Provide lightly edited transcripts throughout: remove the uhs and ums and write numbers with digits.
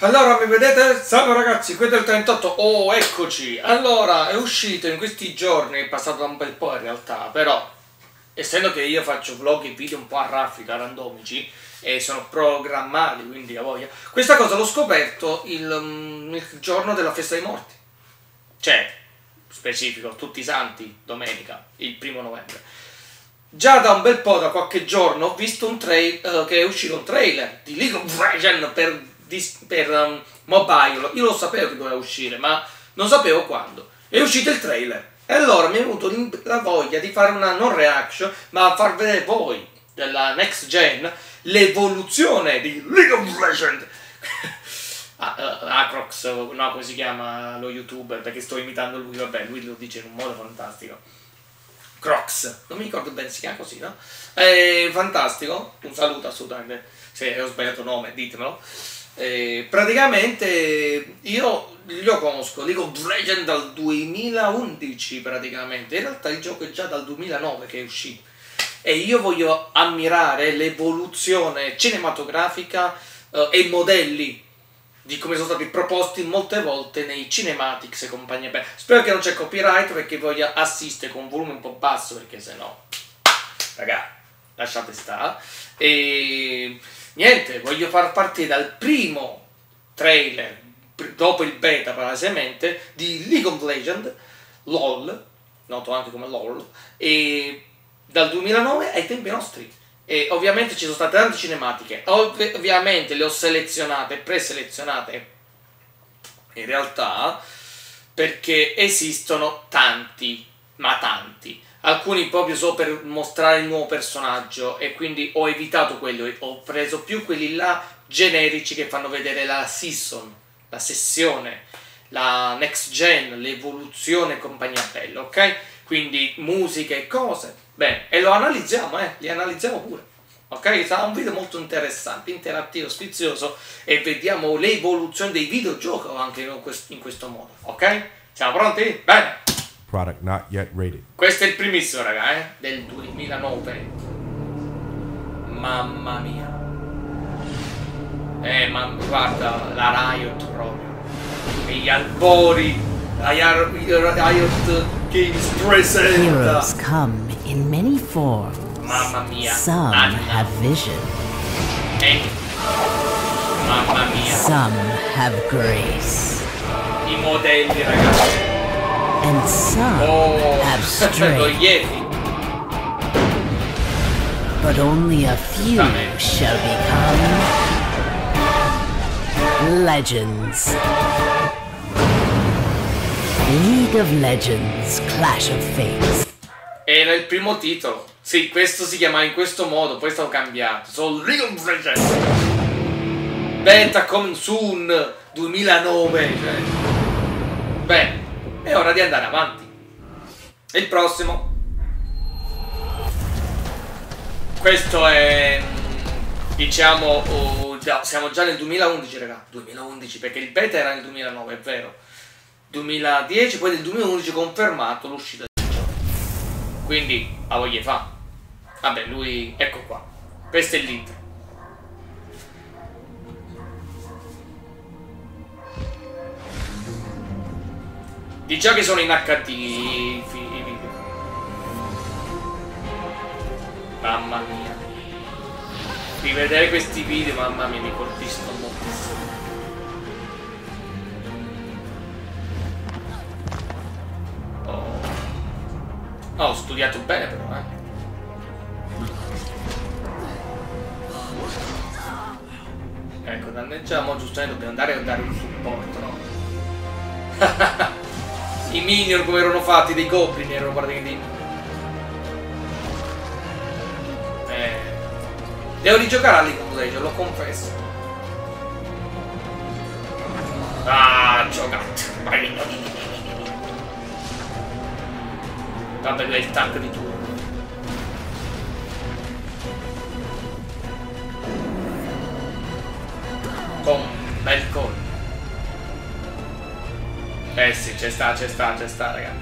Allora, mi vedete? Salve ragazzi, qui del 38. Oh, eccoci! Allora, è uscito in questi giorni, è passato un bel po' in realtà, però essendo che io faccio vlog e video un po' a raffica, randomici, e sono programmati, quindi a voglia. Questa cosa l'ho scoperto il giorno della festa dei morti. Cioè, specifico, tutti i santi, domenica, il 1° novembre. Già da un bel po', da qualche giorno, ho visto un trailer, che è uscito un trailer di League of Legends per mobile. Io lo sapevo che doveva uscire, ma non sapevo quando. È uscito il trailer e allora mi è venuto la voglia di fare una non reaction, ma far vedere voi della next gen l'evoluzione di League of Legends. Acrox, no, come si chiama lo youtuber, perché sto imitando lui, vabbè, lui lo dice in un modo fantastico. Crocs, non mi ricordo bene, si chiama così, no? È fantastico, un saluto assolutamente, se ho sbagliato nome ditemelo. Praticamente io lo conosco, League of Legends dal 2011 praticamente, in realtà il gioco è già dal 2009 che è uscito, e io voglio ammirare l'evoluzione cinematografica e i modelli di come sono stati proposti molte volte nei cinematics e compagnia bella. Spero che non c'è copyright, perché voglio assistere con un volume un po' basso, perché se no, raga, lasciate stare. E niente, voglio far partire dal primo trailer, dopo il beta palesemente, di League of Legends, LOL, noto anche come LOL, e dal 2009 ai tempi nostri. E ovviamente ci sono state tante cinematiche, ovviamente le ho selezionate, preselezionate, in realtà, perché esistono tanti, ma tanti. Alcuni proprio solo per mostrare il nuovo personaggio, e quindi ho evitato quello, ho preso più quelli là generici che fanno vedere la season, la sessione, la next gen, l'evoluzione e compagnia bella, ok? Quindi musica e cose, bene, e lo analizziamo, li analizziamo pure, ok? Sarà un video molto interessante, interattivo, sfizioso, e vediamo l'evoluzione dei videogiochi anche in questo modo, ok? Siamo pronti? Bene! Product not yet rated. Questo è il primissimo, raga, del 2009. Mamma mia. Ma guarda, la Riot proprio. E gli albori. La Riot Games presenta. Come in many forms. Mamma mia. Some have vision. Mamma mia. Some have grace. I modelli, ragazzi. And some have strength, but only a few shall become legends. League of Legends, Clash of Fates. Era il primo titolo. Sì, questo si chiamava in questo modo, poi è stato cambiato. Sono League of Legends. Beta come soon 2009. Beh, è ora di andare avanti. E il prossimo. Questo è, diciamo, siamo già nel 2011, raga. 2011, perché il beta era nel 2009, è vero. 2010, poi nel 2011 confermato l'uscita del gioco. Quindi, a voglia fa. Vabbè, lui, ecco qua. Questo è l'intro. Diciamo che sono in HD i video. Mamma mia. Rivedere questi video, mamma mia, mi colpiscono moltissimo. Oh, ho studiato bene però, Ecco, danneggiamo, giustamente dobbiamo andare a dare un supporto, no? I minion come erano fatti, dei goblin erano guardati. Devo rigiocare a League of Legends, lo confesso. Ah, giocato. Vabbè, lui è il tank di turno. Con bel colpo. Eh sì, c'è sta, raga.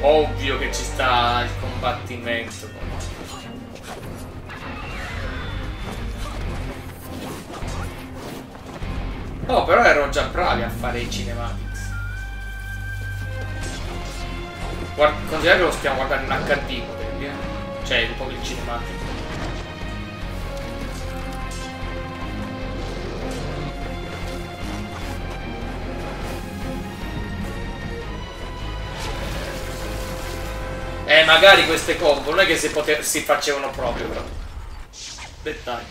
Ovvio che ci sta il combattimento. Oh, però ero già bravi a fare i cinematics. Considerate che lo stiamo guardando in HD, potrebbe, cioè un po' il cinematico. Magari queste combo non è che si facevano proprio, però. Dettagli.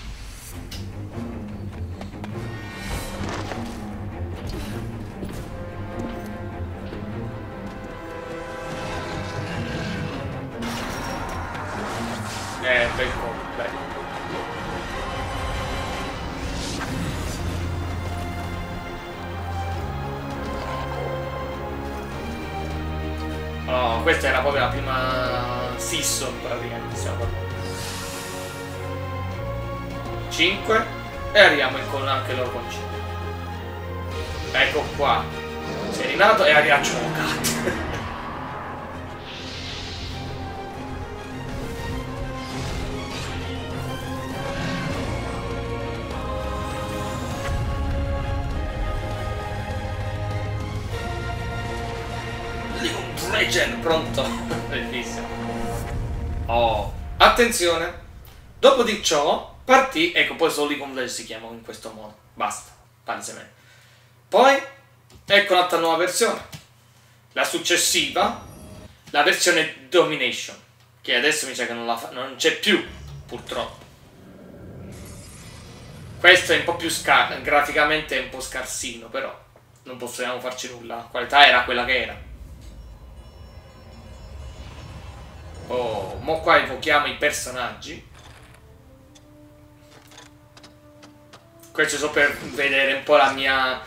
Bel combo, bel. Oh, questa era proprio la prima Season, praticamente siamo parlando. 5 e arriviamo con anche loro con 5. Ecco qua, sei rinato e arriviamo cazzo. Legend pronto. Bellissimo. Oh, attenzione! Dopo di ciò partì, ecco, poi solo i Converge si chiamano in questo modo. Basta, palesemente. Poi, ecco un'altra nuova versione. La successiva, la versione Domination, che adesso mi sa che non c'è più, purtroppo. Questo è un po' più graficamente è un po' scarsino, però non possiamo farci nulla. La qualità era quella che era. Oh, mo qua invochiamo i personaggi. Questo so per vedere un po' la mia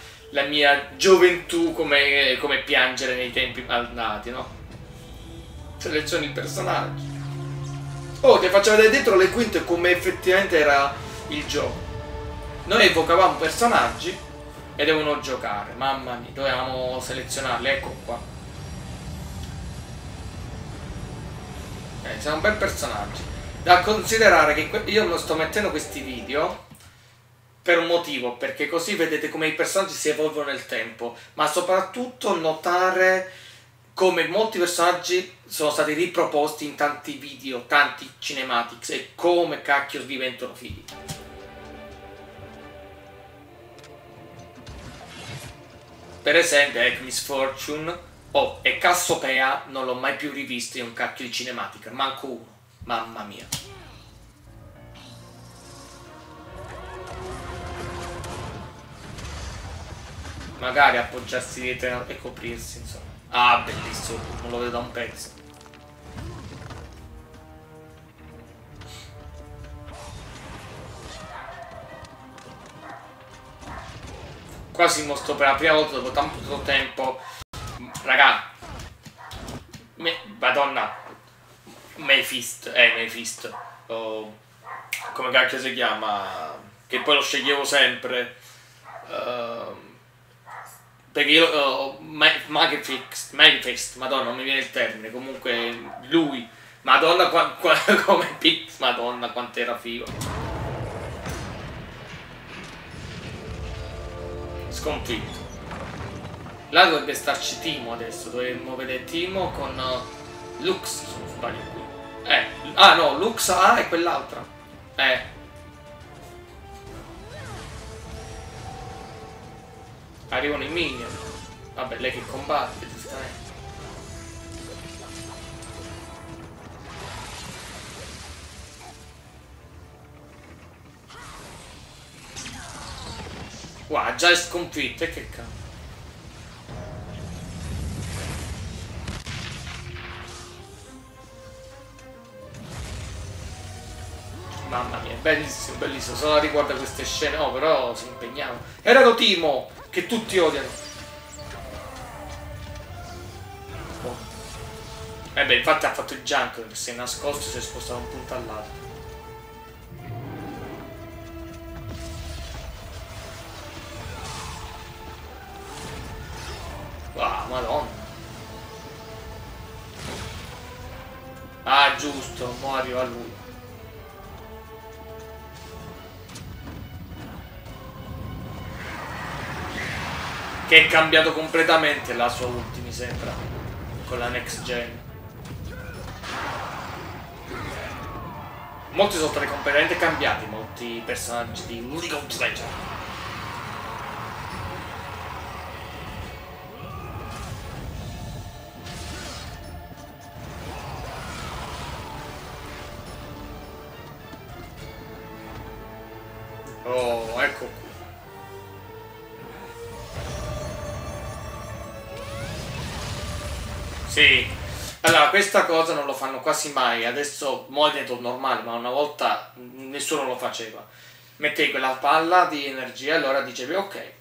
gioventù, come piangere nei tempi malnati, no? Seleziono i personaggi. Oh, ti faccio vedere dentro le quinte come effettivamente era il gioco. Noi evocavamo personaggi e devono giocare. Mamma mia, dovevamo selezionarli, ecco qua. Siamo un bel personaggio. Da considerare che io lo sto mettendo questi video per un motivo, perché così vedete come i personaggi si evolvono nel tempo, ma soprattutto notare come molti personaggi sono stati riproposti in tanti video, tanti cinematics, e come cacchio diventano fighi. Per esempio, Miss Fortune. Oh, e Cassiopeia non l'ho mai più rivisto in un cacchio di cinematica, manco uno, mamma mia. Magari appoggiarsi dietro e coprirsi, insomma. Ah, bellissimo, non lo vedo da un pezzo. Qua si mostra per la prima volta dopo tanto tempo. Raga, madonna, Mephisto, oh, come cacchio si chiama, che poi lo sceglievo sempre, perché io, Magifix, madonna, non mi viene il termine, comunque lui, madonna, come Pix, madonna, quanto era figo. Sconfitto. Là dovrebbe starci Timo adesso, dovremmo vedere Timo con Lux, se non sbaglio qui. Ah no, Lux A e quell'altra. Arrivano i minion. Vabbè, lei che combatte, giustamente. Wow, già è sconfitto, e che cazzo. Mamma mia, bellissimo, bellissimo. Solo riguarda queste scene. Oh, però si impegnava. Era lo Timo, che tutti odiano. Oh. E beh, infatti ha fatto il jump, perché si è nascosto e si è spostato da un punto all'altro. Wow, madonna. Ah, giusto, mo arriva lui. che è cambiato completamente la sua ulti, mi sembra, con la next gen. Molti sono stati completamente cambiati, molti personaggi di League of Legends. Oh, ecco qui. Sì. Allora, questa cosa non lo fanno quasi mai, adesso mo' è diventato normale, ma una volta nessuno lo faceva. Mettevi quella palla di energia e allora dicevi ok,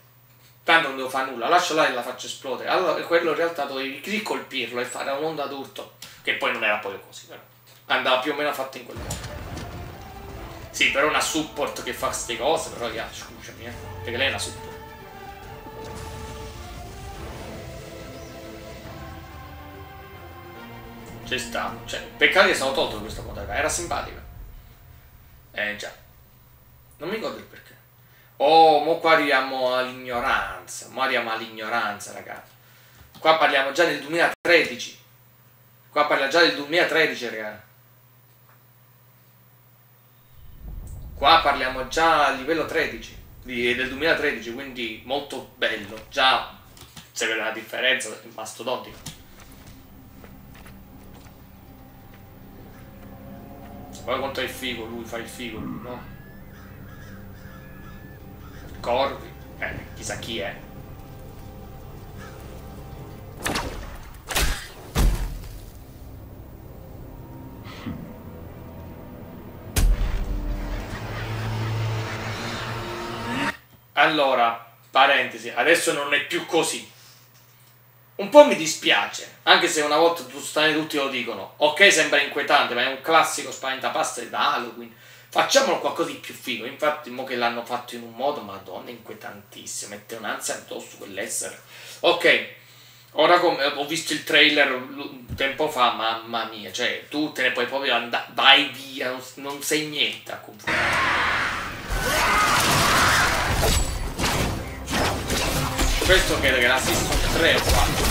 tanto non devo fare nulla, lasciala e la faccio esplodere. Allora quello in realtà dovevi ricolpirlo e fare un'onda d'urto, che poi non era poi così, però andava più o meno fatto in quel modo. Sì, però una support che fa queste cose, però yeah, scusami, perché lei è una support. Ci sta, cioè, peccato che sono tolto questa modalità, era simpatica. Già. Non mi ricordo il perché. Oh, mo qua arriviamo all'ignoranza. Mo arriviamo all'ignoranza, ragazzi. Qua parliamo già del 2013. Qua parliamo già del 2013, ragazzi. Qua parliamo già a livello 13. Del 2013, quindi molto bello. Già, se vede la differenza, è mastodontico. Poi quanto è il figo, lui fa il figo, lui, no? Corvi? Chissà chi è. Allora, parentesi, adesso non è più così. Un po' mi dispiace, anche se una volta tutti lo dicono. Ok, sembra inquietante, ma è un classico spaventapasseri da Halloween. Facciamolo qualcosa di più figo. Infatti, mo che l'hanno fatto in un modo, madonna, inquietantissimo. Mette un'ansia addosso quell'essere. Ok, ora come ho visto il trailer tempo fa, mamma mia, cioè, tu te ne puoi proprio andare. Vai via, non sei niente a confrontare. Questo credo che la Season 3 o 4.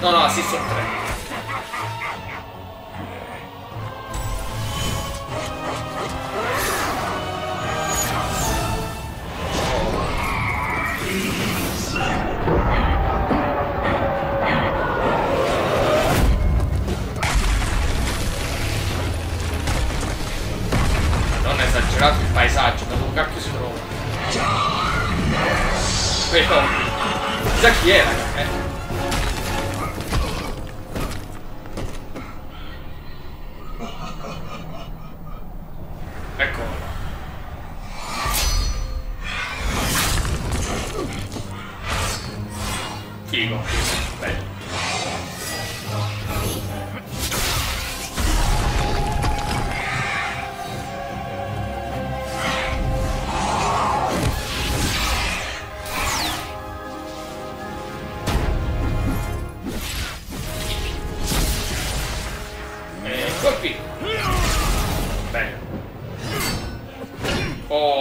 No, la Season 3. Esagerato il paesaggio, ma dove cacchio si trova? Però, chissà chi è, ragazzi, Ecco. Figo, bello.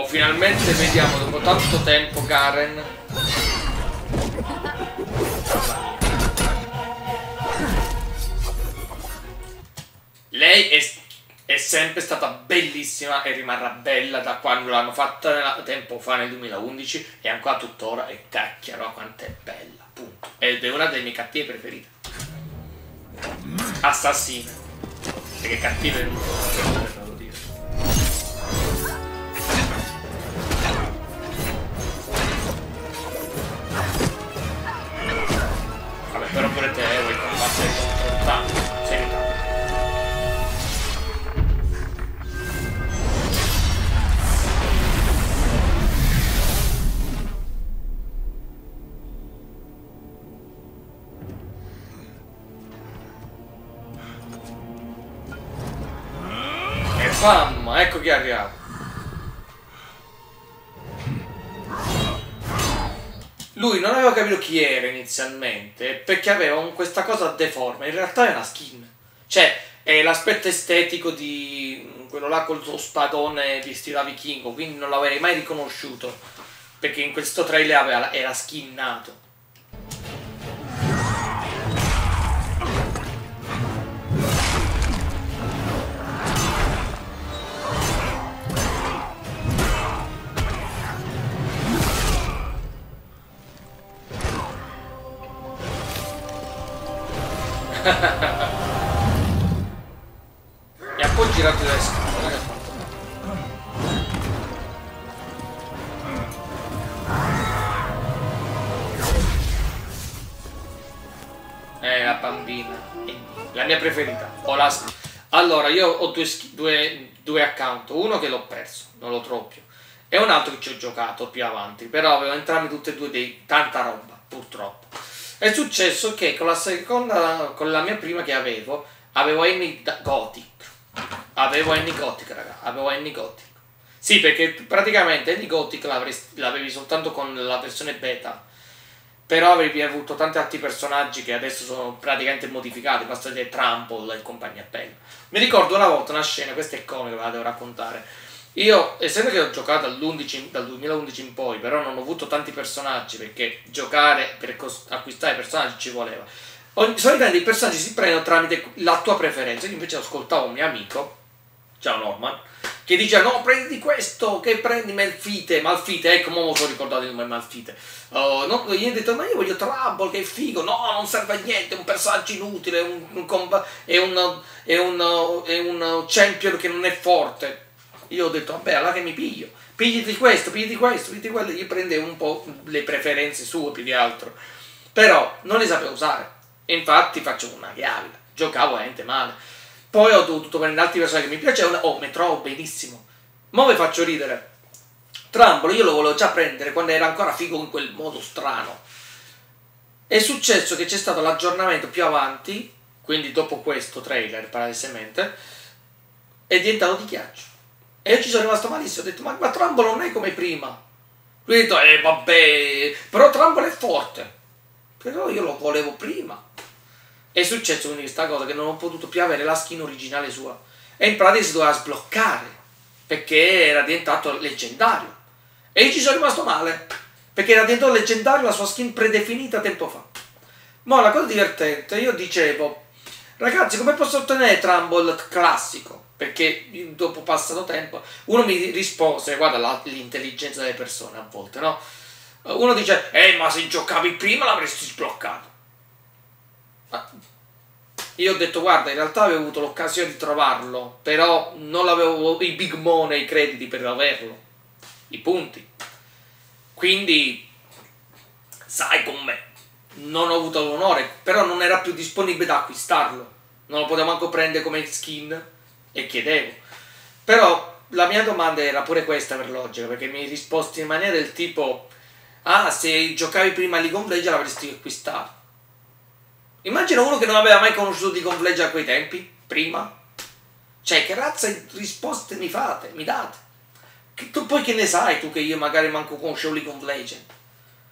Finalmente vediamo dopo tanto tempo Garen. Lei è sempre stata bellissima e rimarrà bella da quando l'hanno fatta tempo fa nel 2011 e ancora tuttora è cacchiaro quanto è bella, punto. Ed è una delle mie cattive preferite. Assassina. Perché cattive non lo dire. Però pure te vuoi combattere contro il tank, sei un tank. E bam, ecco chi è arrivato. Lui non aveva capito chi era inizialmente, perché aveva questa cosa deforme, in realtà è una skin. Cioè, è l'aspetto estetico di quello là col suo spadone di stile vichingo, quindi non l'avrei mai riconosciuto, perché in questo trailer era skinnato. Mi ha poi girato le scatole, che ha fatto? La bambina. La mia preferita. Allora, io ho due account. Uno che l'ho perso, non lo trovo più. E un altro che ci ho giocato più avanti. Però avevo entrambi tutti e due dei tanta roba, purtroppo. È successo che con la mia prima che avevo Any Gothic, raga, avevo Any Gothic. Sì, perché praticamente Any Gothic l'avevi soltanto con la versione beta, però avevi avuto tanti altri personaggi che adesso sono praticamente modificati, basta vedere Trample e compagnia bella. Mi ricordo una volta una scena, questa è iconica, ve la devo raccontare. Io, essendo che ho giocato dal 2011 in poi, però non ho avuto tanti personaggi, perché giocare per acquistare personaggi ci voleva. Solitamente i personaggi si prendono tramite la tua preferenza. Io invece ascoltavo un mio amico, ciao Norman, che diceva: no, prendi questo, che prendi Malfite, ecco, mo lo so ricordato il nome Malfite. No, gli ho detto: ma io voglio Trouble, che figo. No, non serve a niente, è un personaggio inutile, è un champion che non è forte. Io ho detto: vabbè, allora che mi piglio? Pigliati questo, pigliati questo, pigliati quello. Gli prendevo un po' le preferenze sue più di altro. Però non le sapevo usare. E infatti faccio una chiave. Giocavo veramente male. Poi ho dovuto prendere altri personaggi che mi piacevano. Oh, mi trovo benissimo. Ma vi faccio ridere. Trample io lo volevo già prendere quando era ancora figo in quel modo strano. È successo che c'è stato l'aggiornamento più avanti, quindi dopo questo trailer, paradossalmente, è diventato di ghiaccio. E io ci sono rimasto malissimo, ho detto: ma Trample non è come prima. Lui ha detto: vabbè, però Trample è forte. Però io lo volevo prima. È successo quindi questa cosa che non ho potuto più avere la skin originale sua. E in pratica si doveva sbloccare, perché era diventato leggendario. E io ci sono rimasto male, perché era diventato leggendario la sua skin predefinita tempo fa. Ma la cosa divertente, io dicevo: ragazzi, come posso ottenere Trample classico? Perché dopo passato tempo uno mi rispose, guarda l'intelligenza delle persone a volte, no? Uno dice: ma se giocavi prima l'avresti sbloccato. Ma io ho detto: guarda, in realtà avevo avuto l'occasione di trovarlo, però non avevo i big money, i crediti per averlo, i punti. Quindi sai com'è, non ho avuto l'onore, però non era più disponibile da acquistarlo, non lo potevo manco prendere come skin. E chiedevo. Però la mia domanda era pure questa per logica, perché mi risposti in maniera del tipo: ah, se giocavi prima League of Legends l'avresti acquistato. Immagina uno che non aveva mai conosciuto League of Legends a quei tempi, prima. Cioè, che razza di risposte mi date? Che tu poi che ne sai tu che io magari manco conoscevo League of Legends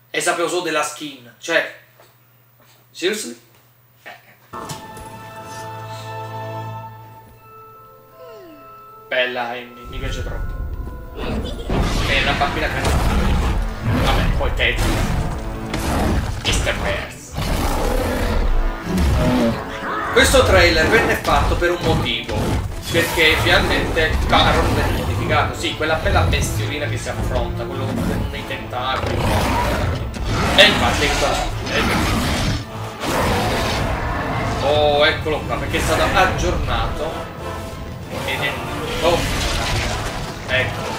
e sapevo solo della skin? Cioè, seriously? Bella, mi piace troppo. È una bambina cantante. Vabbè, poi Tetris. Mr. Bears. Questo trailer venne fatto per un motivo. Perché finalmente Baron venne modificato. Sì, quella bella bestiolina che si affronta, quello con dei tentacoli. E infatti è qua. Oh, eccolo qua, perché è stato aggiornato. Ed è... oh, ecco.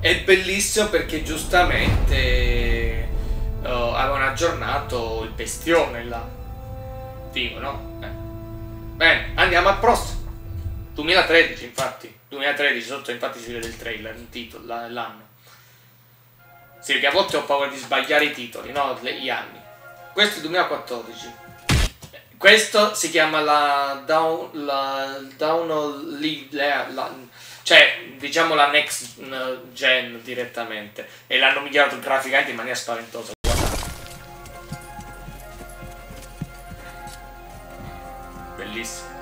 È bellissimo perché giustamente avevano aggiornato il bestione là. Dico, no? Bene, andiamo al prossimo. 2013, infatti 2013 sotto, infatti si vede il trailer, il titolo, l'anno. Sì, perché a volte ho paura di sbagliare i titoli, no? Gli anni. Questo è il 2014. Questo si chiama la next gen direttamente, e l'hanno migliorato graficamente in maniera spaventosa. Bellissimo.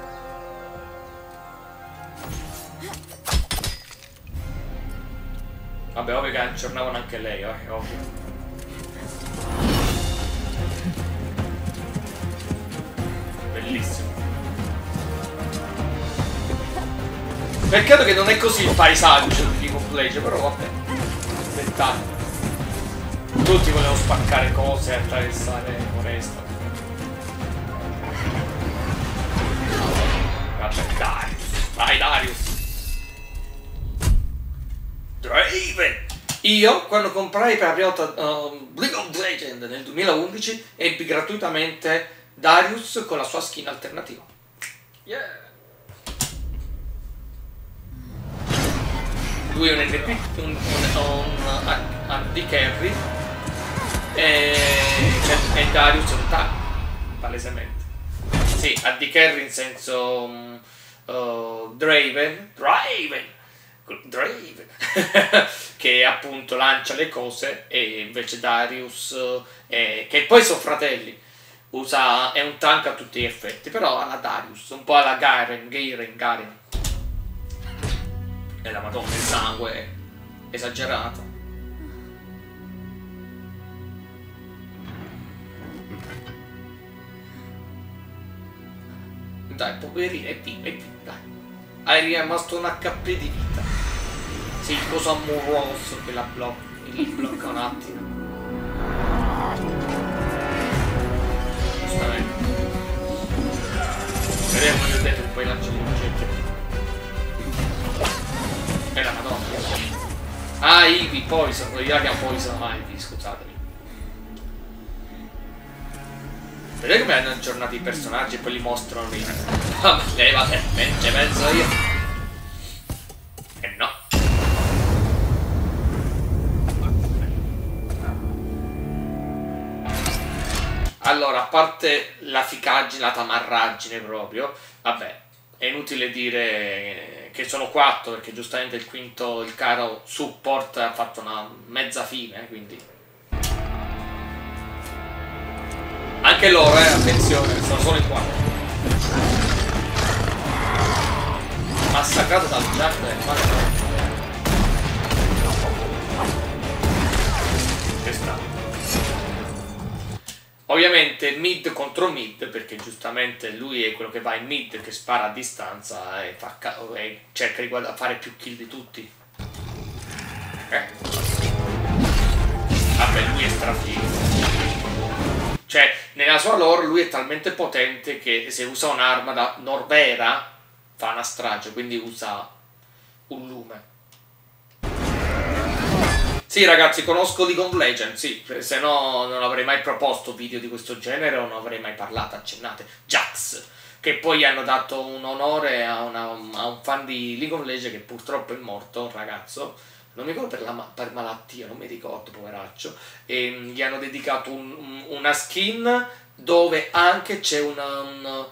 Vabbè, ovvio che aggiornavano anche lei, ovvio. Bellissimo. Peccato che non è così il paesaggio di League of Legends, però vabbè. Spettacolo. Tutti volevano spaccare cose, attraversare foresta. Vabbè, Darius. Dai, Darius. Draven. Io, quando comprai per la prima volta League of Legends nel 2011, ebbi gratuitamente Darius con la sua skin alternativa. Yeah. Lui è un MVP, un AD carry, e Darius è un tag, palesemente. Sì, AD carry in senso Draven che appunto lancia le cose, e invece Darius che poi sono fratelli. È un tank a tutti gli effetti, però alla Darius, un po' alla Garen. E la madonna, il sangue è esagerato. Dai, poverino, è vivo, dai. Hai rimasto un HP di vita. Sì, il coso amoroso che la blocca un attimo. Vediamo quando dentro poi lanciamo un oggetto. E la madonna. Ah, Ivy, Poison, quelli là che ha Poison Ivy, scusatemi. Vedete come hanno aggiornato i personaggi e poi li mostrano lì. Ah, lei va veramente mezzo io. E no. Allora, a parte la ficaggine, la tamarraggine proprio, vabbè, è inutile dire che sono 4, perché giustamente il quinto, il caro support, ha fatto una mezza fine, quindi. Anche loro, attenzione, sono solo in 4. Massacrato dal giardino, guarda. Ovviamente mid contro mid, perché giustamente lui è quello che va in mid, che spara a distanza e, cerca di fare più kill di tutti. Vabbè, lui è strafigo. Cioè, nella sua lore lui è talmente potente che se usa un'arma da Norvera fa una strage, quindi usa un lume. Sì ragazzi, conosco League of Legends, sì, se no non avrei mai proposto video di questo genere o non avrei mai parlato, accennate. Jax, che poi hanno dato un onore a un fan di League of Legends che purtroppo è morto, un ragazzo, non mi ricordo per malattia, non mi ricordo, poveraccio, e gli hanno dedicato una skin dove anche c'è una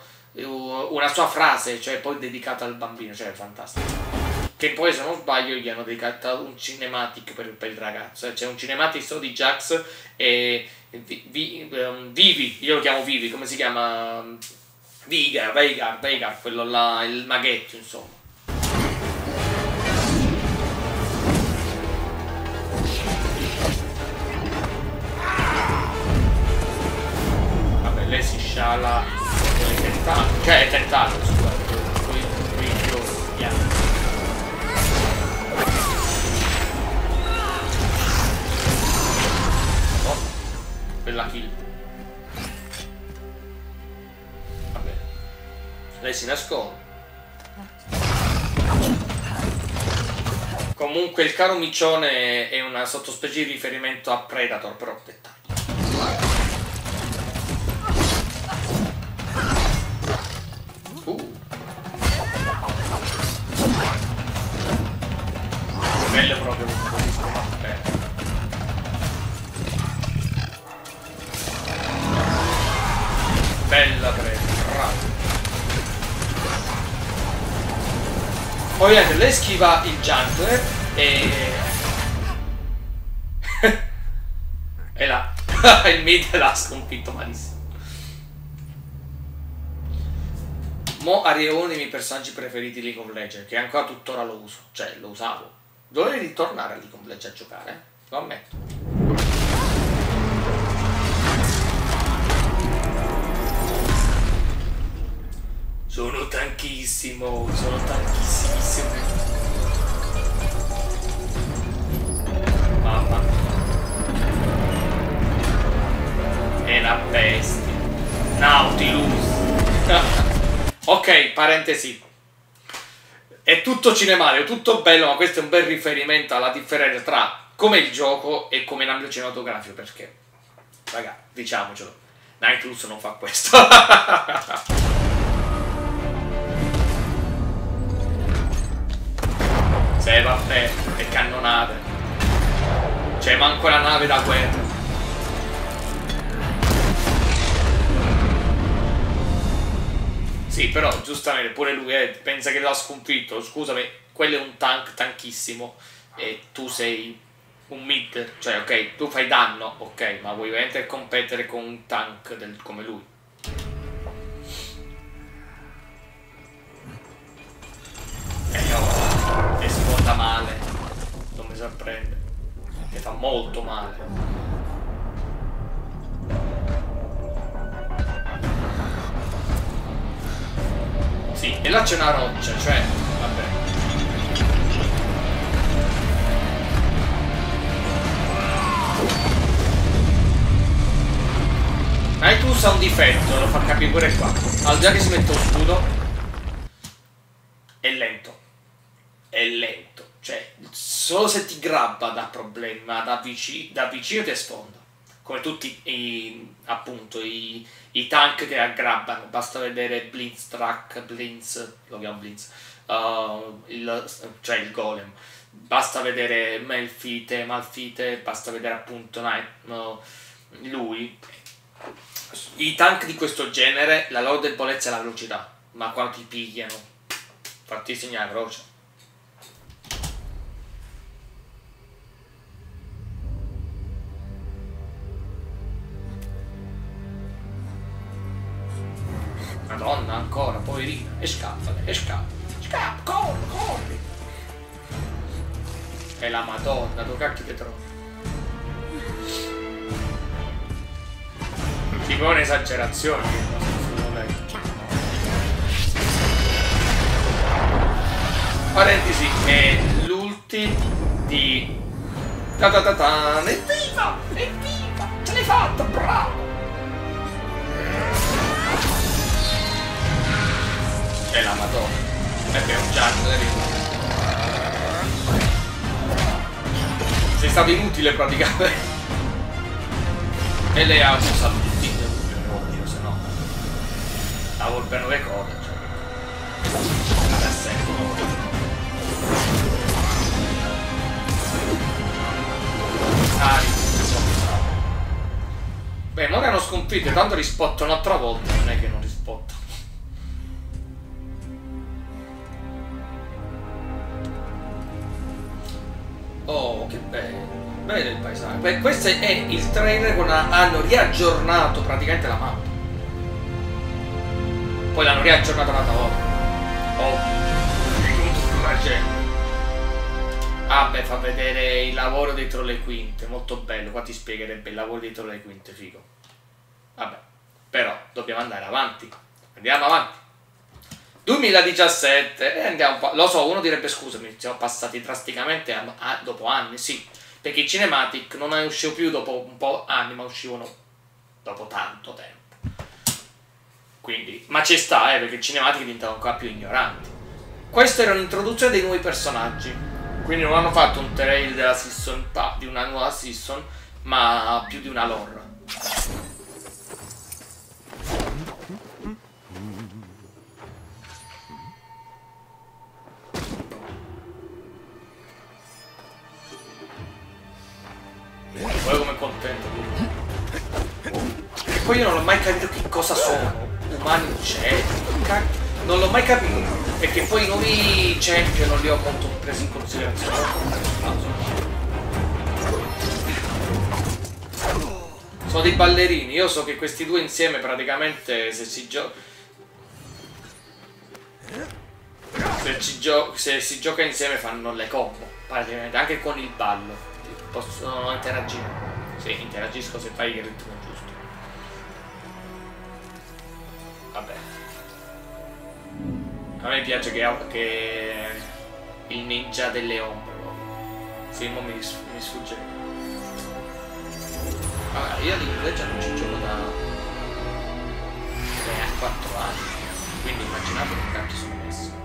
sua frase, cioè poi dedicata al bambino, cioè è fantastico. Che poi, se non sbaglio, gli hanno dedicato un cinematic per il ragazzo. C'è un cinematic solo di Jax e Vivi, io lo chiamo Vivi, come si chiama? Veigar, quello là, il maghetto, insomma. Vabbè, lei si sciala con i tentacoli, cioè è tentacolo, scusate. Bella kill. Vabbè. Lei si nasconde. Comunque il caro miccione è una sottospecie di riferimento a Predator, però dettaglio. Bello proprio questo. Bella presa. Ovviamente lei schiva il jump e là il mid l'ha sconfitto malissimo. Mo' arriva uno dei miei personaggi preferiti di League of Legends, che ancora tuttora lo uso, cioè lo usavo. Dovrei ritornare a League of Legends a giocare, lo ammetto. Sono tanchissimo, sono tanchissimo. Mamma mia. È la bestia. Nautilus. Ok, parentesi. È tutto cinematico, tutto bello, ma questo è un bel riferimento alla differenza tra come il gioco e come l'ambito cinematografico, perché, raga, diciamocelo, Nautilus non fa questo. Se vabbè, e cannonate. Cioè manco la nave da guerra. Sì, però giustamente pure lui pensa che l'ha sconfitto. Scusami, quello è un tank tanchissimo e tu sei un mid. Cioè ok, tu fai danno, ok, ma vuoi veramente competere con un tank come lui? E sfonda male, non mi sorprende, e fa molto male. Sì, e là c'è una roccia, cioè, vabbè. Nautilus ha un difetto, lo fa capire pure qua. Al di là che si mette lo scudo, è lento. È lento, cioè solo se ti grabba da problema da vicino ti sfonda, come tutti i tank che aggrabbano. Basta vedere Blitz, lo chiamo Blitz, cioè il Golem, basta vedere Malphite, basta vedere appunto lui. I tank di questo genere, la loro debolezza è la velocità, ma quando ti pigliano, fatti segnare veloce. Madonna, ancora, poverina, e scappa, corri! E la madonna, dove cacchio che trovi? Tipo un'esagerazione, parentesi, è l'ulti di... ta-ta-ta-tan, evviva, ce l'hai fatta, bravo! È la madonna, perché è un giallo, sei stato inutile praticamente. E lei ha usato il tizio, ovvio, se no la volpano le cose, cioè beh, non erano sconfitte, tanto rispotto un'altra volta, non è che non rispotto. Oh, che bello, bello il paesaggio. Beh, questo è il trailer che hanno riaggiornato praticamente la mappa. Poi l'hanno riaggiornata un'altra volta. Oh, la gente. Ah beh, fa vedere il lavoro dietro le quinte, molto bello. Qua ti spiegherebbe il lavoro dietro le quinte, figo. Vabbè, però dobbiamo andare avanti. Andiamo avanti. 2017, andiamo qua. Lo so, uno direbbe scusami, siamo passati drasticamente dopo anni, sì, perché i cinematic non ne uscivo più dopo un po' anni, ma uscivano dopo tanto tempo. Quindi, ma ci sta, perché i cinematic diventavano ancora più ignoranti. Questa era un'introduzione dei nuovi personaggi, quindi non hanno fatto un trail della season, di una nuova season, ma più di una lore. Poi come contento. E poi io non ho mai capito che cosa sono. Umani uccelli. non l'ho mai capito, perché poi i nuovi champion non li ho molto presi in considerazione. Sono dei ballerini, io so che questi due insieme praticamente se si gioca insieme fanno le combo, praticamente, anche con il ballo. Possono interagire. Sì, interagisco se fai il ritmo giusto. Vabbè. A me piace che il ninja delle ombre. Sì, non mi sfugge. Allora, io all'inglese non ci gioco da 4 anni, quindi immaginate che cacchio sono messo.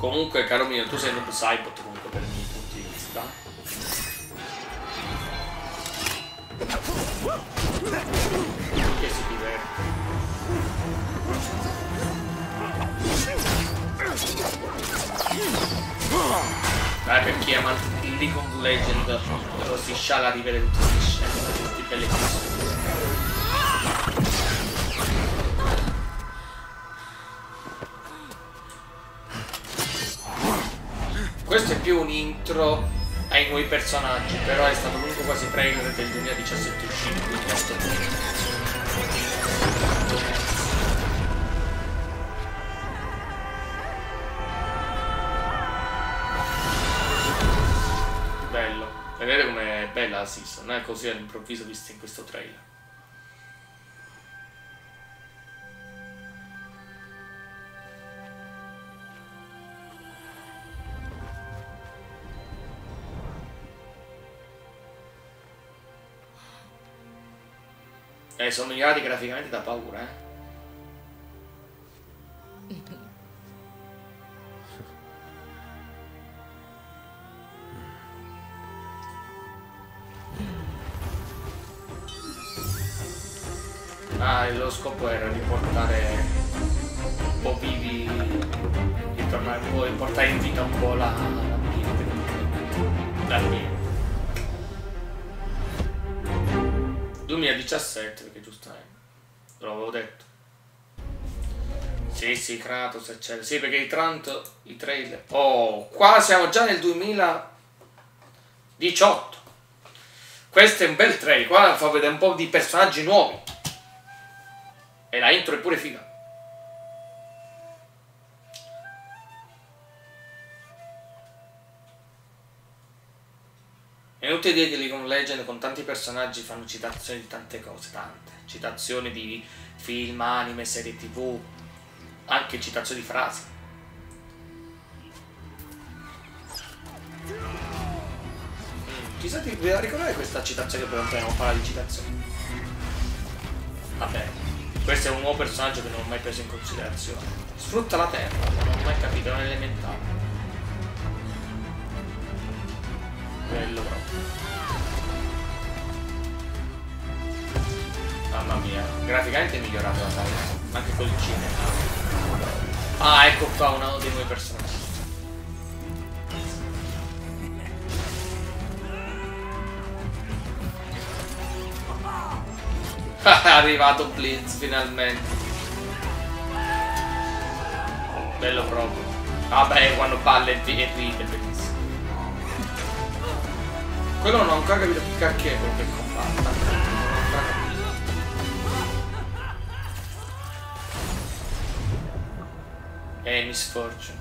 Comunque, caro mio, tu sei un Cybot comunque per i miei punti di vista. Che si diverte. Dai, per chi ama il League of Legends, lo si sciala di vedere tutte queste scene, queste belle cose. Questo è più un intro ai nuovi personaggi, però è stato l'unico quasi trailer del 2017 uscito, quindi è stato bello. Vedete com'è bella la season, non è così all'improvviso vista in questo trailer. Sono migliorati graficamente da paura, eh? Ah, lo scopo era di portare un po' vivi, di tornare un po', di portare in vita un po' la 2017, perché giustamente te l'avevo detto. Sì, Kratos eccetera. Sì, perché i trailer. Oh, qua siamo già nel 2018. Questo è un bel trailer. Qua fa vedere un po' di personaggi nuovi. E la intro è pure figa. È inutile dire che League of Legends con tanti personaggi fanno citazioni di tante cose, tante. Citazioni di film, anime, serie TV, anche citazioni di frasi. Chissà, ti devo ricordare questa citazione, però non parla di citazioni. Vabbè, questo è un nuovo personaggio che non ho mai preso in considerazione. Sfrutta la terra, non ho mai capito, è un elementare. Bello proprio. Mamma mia, graficamente è migliorata la saga, anche col cinema. Ah, ecco qua uno dei nuovi personaggi. È arrivato Blitz finalmente. Bello proprio. Vabbè, quando parla e ride, bellissimo. Quello non ho ancora capito che cacchio è quello che combatta. Mi sforzo.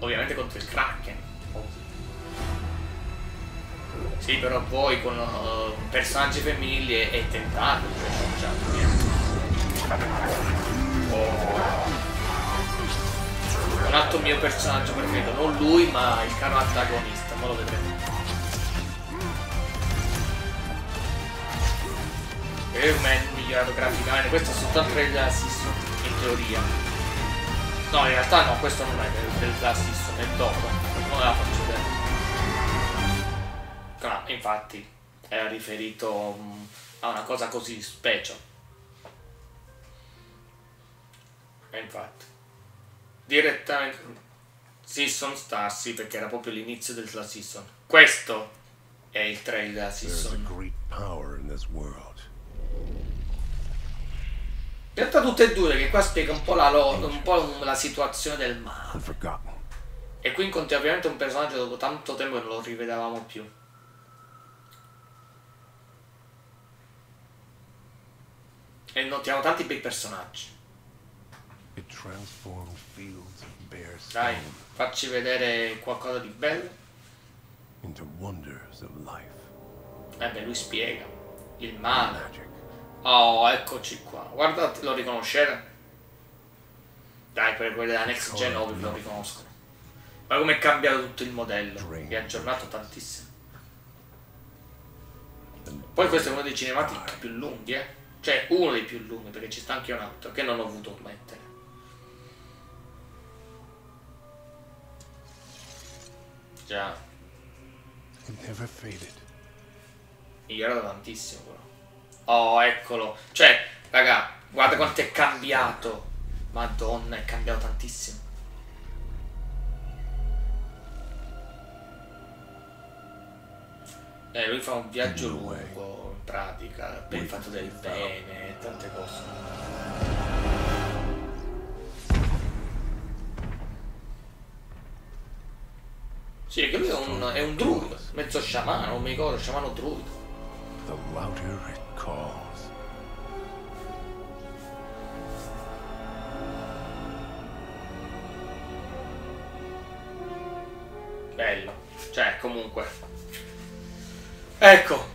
Ovviamente contro il Kraken. Sì, però voi con personaggi femminili è tentato. Un altro mio personaggio preferito, non lui ma il caro antagonista, ma lo vedremo. E me è migliorato graficamente, questo è soltanto il assist in teoria. No, in realtà no, questo non è del assist, è dopo, non la faccio vedere. No, infatti era riferito a una cosa così special. E infatti, direttamente season starsi, perché era proprio l'inizio della season. Questo è il trailer della season. In realtà tutte e due, che qua spiega un po' la loro, un po' la situazione del mare. E qui incontri ovviamente un personaggio dopo tanto tempo che non lo rivedevamo più. E notiamo tanti bei personaggi. Dai, facci vedere qualcosa di bello. Eh beh, lui spiega il male. Oh, eccoci qua. Guardate, lo riconoscete? Dai, per quelli della Next Gen Ovi lo riconoscono. Ma come è cambiato tutto il modello? Mi ha aggiornato tantissimo. Poi questo è uno dei cinematici più lunghi, eh? Cioè, uno dei più lunghi, perché ci sta anche un altro che non ho voluto mettere. Già. Migliorato tantissimo, però. Oh, eccolo. Cioè, raga, guarda quanto è cambiato. Madonna, è cambiato tantissimo. Lui fa un viaggio lungo, in pratica, per il fatto del bene e tante cose. Sì, che lui è un druido, mezzo sciamano, non mi ricordo, sciamano druido. Bello, cioè comunque. Ecco,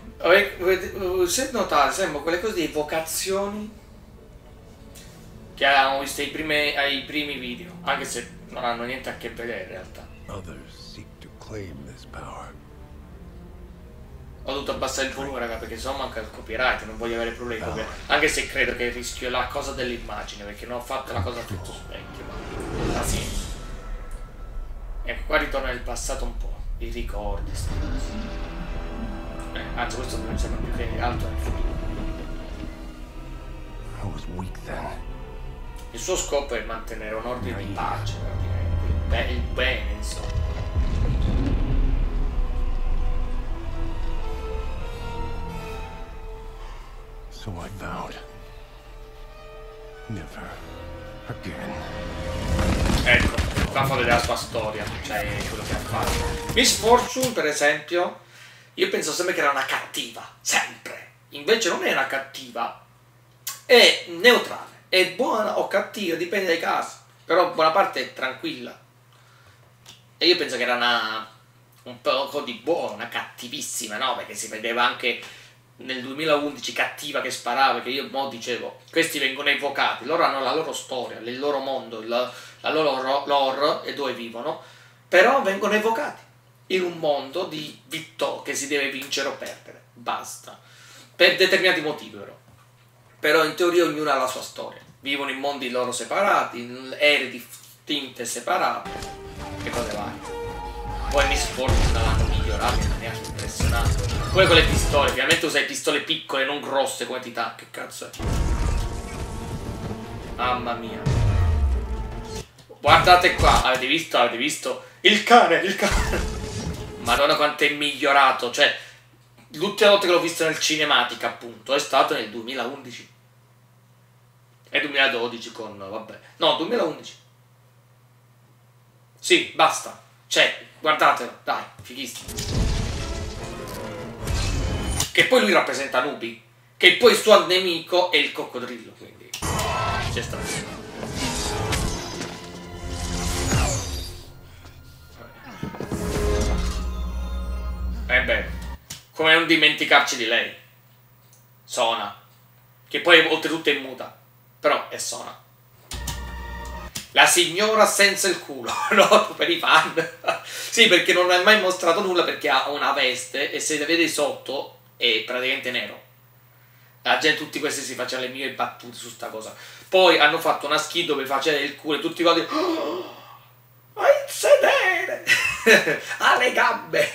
se notate, sembra quelle cose di vocazioni che avevamo visto ai primi video, anche se non hanno niente a che vedere in realtà. Ho dovuto abbassare il volume, raga, perché sennò manca il copyright, non voglio avere problemi con copyright. Anche se credo che rischio la cosa dell'immagine, perché non ho fatto la cosa a tutto specchio, ma pazienza. Ecco, qua ritorna nel passato un po', i ricordi, anzi questo non sembra più che altro nel futuro. Il suo scopo è mantenere un ordine di pace, praticamente, il bene, insomma. So I vowed, never again. Ecco, qua fa vedere la sua storia, cioè quello che ha fatto. Miss Fortune, per esempio, io penso sempre che era una cattiva, sempre. Invece non è una cattiva, è neutrale, è buona o cattiva, dipende dai casi. Però buona parte è tranquilla. E io penso che era un poco di buona, una cattivissima, no? Perché si vedeva anche nel 2011 cattiva che sparava, che io mo dicevo, questi vengono evocati, loro hanno la loro storia, il loro mondo, la loro lore e dove vivono, però vengono evocati in un mondo di vittoria che si deve vincere o perdere, basta, per determinati motivi però. Però in teoria ognuno ha la sua storia, vivono in mondi loro separati, in ere distinte separate e cose varie. Poi Miss Fortune l'hanno migliorata in maniera impressionante. Poi con le pistole, ovviamente usa le pistole piccole, non grosse come Titan, che cazzo è? Mamma mia. Guardate qua, avete visto? Avete visto? Il cane, il cane. Madonna quanto è migliorato, cioè l'ultima volta che l'ho visto nel cinematica appunto è stato nel 2011. E 2012 con, vabbè, no, 2011. Sì, basta. Cioè, guardatelo, dai, fighissimo. Che poi lui rappresenta Nubi, che poi il suo nemico è il coccodrillo, quindi c'è stato. Ebbene, come non dimenticarci di lei, Sona, che poi oltretutto è muta, però è Sona. La signora senza il culo, no? Per i fan. Sì, perché non ha mai mostrato nulla, perché ha una veste e se la vede sotto è praticamente nero. La gente, tutti questi si facevano le mie battute su sta cosa. Poi hanno fatto una skit dove faceva il culo e tutti vanno oh, a sedere! Ha le gambe!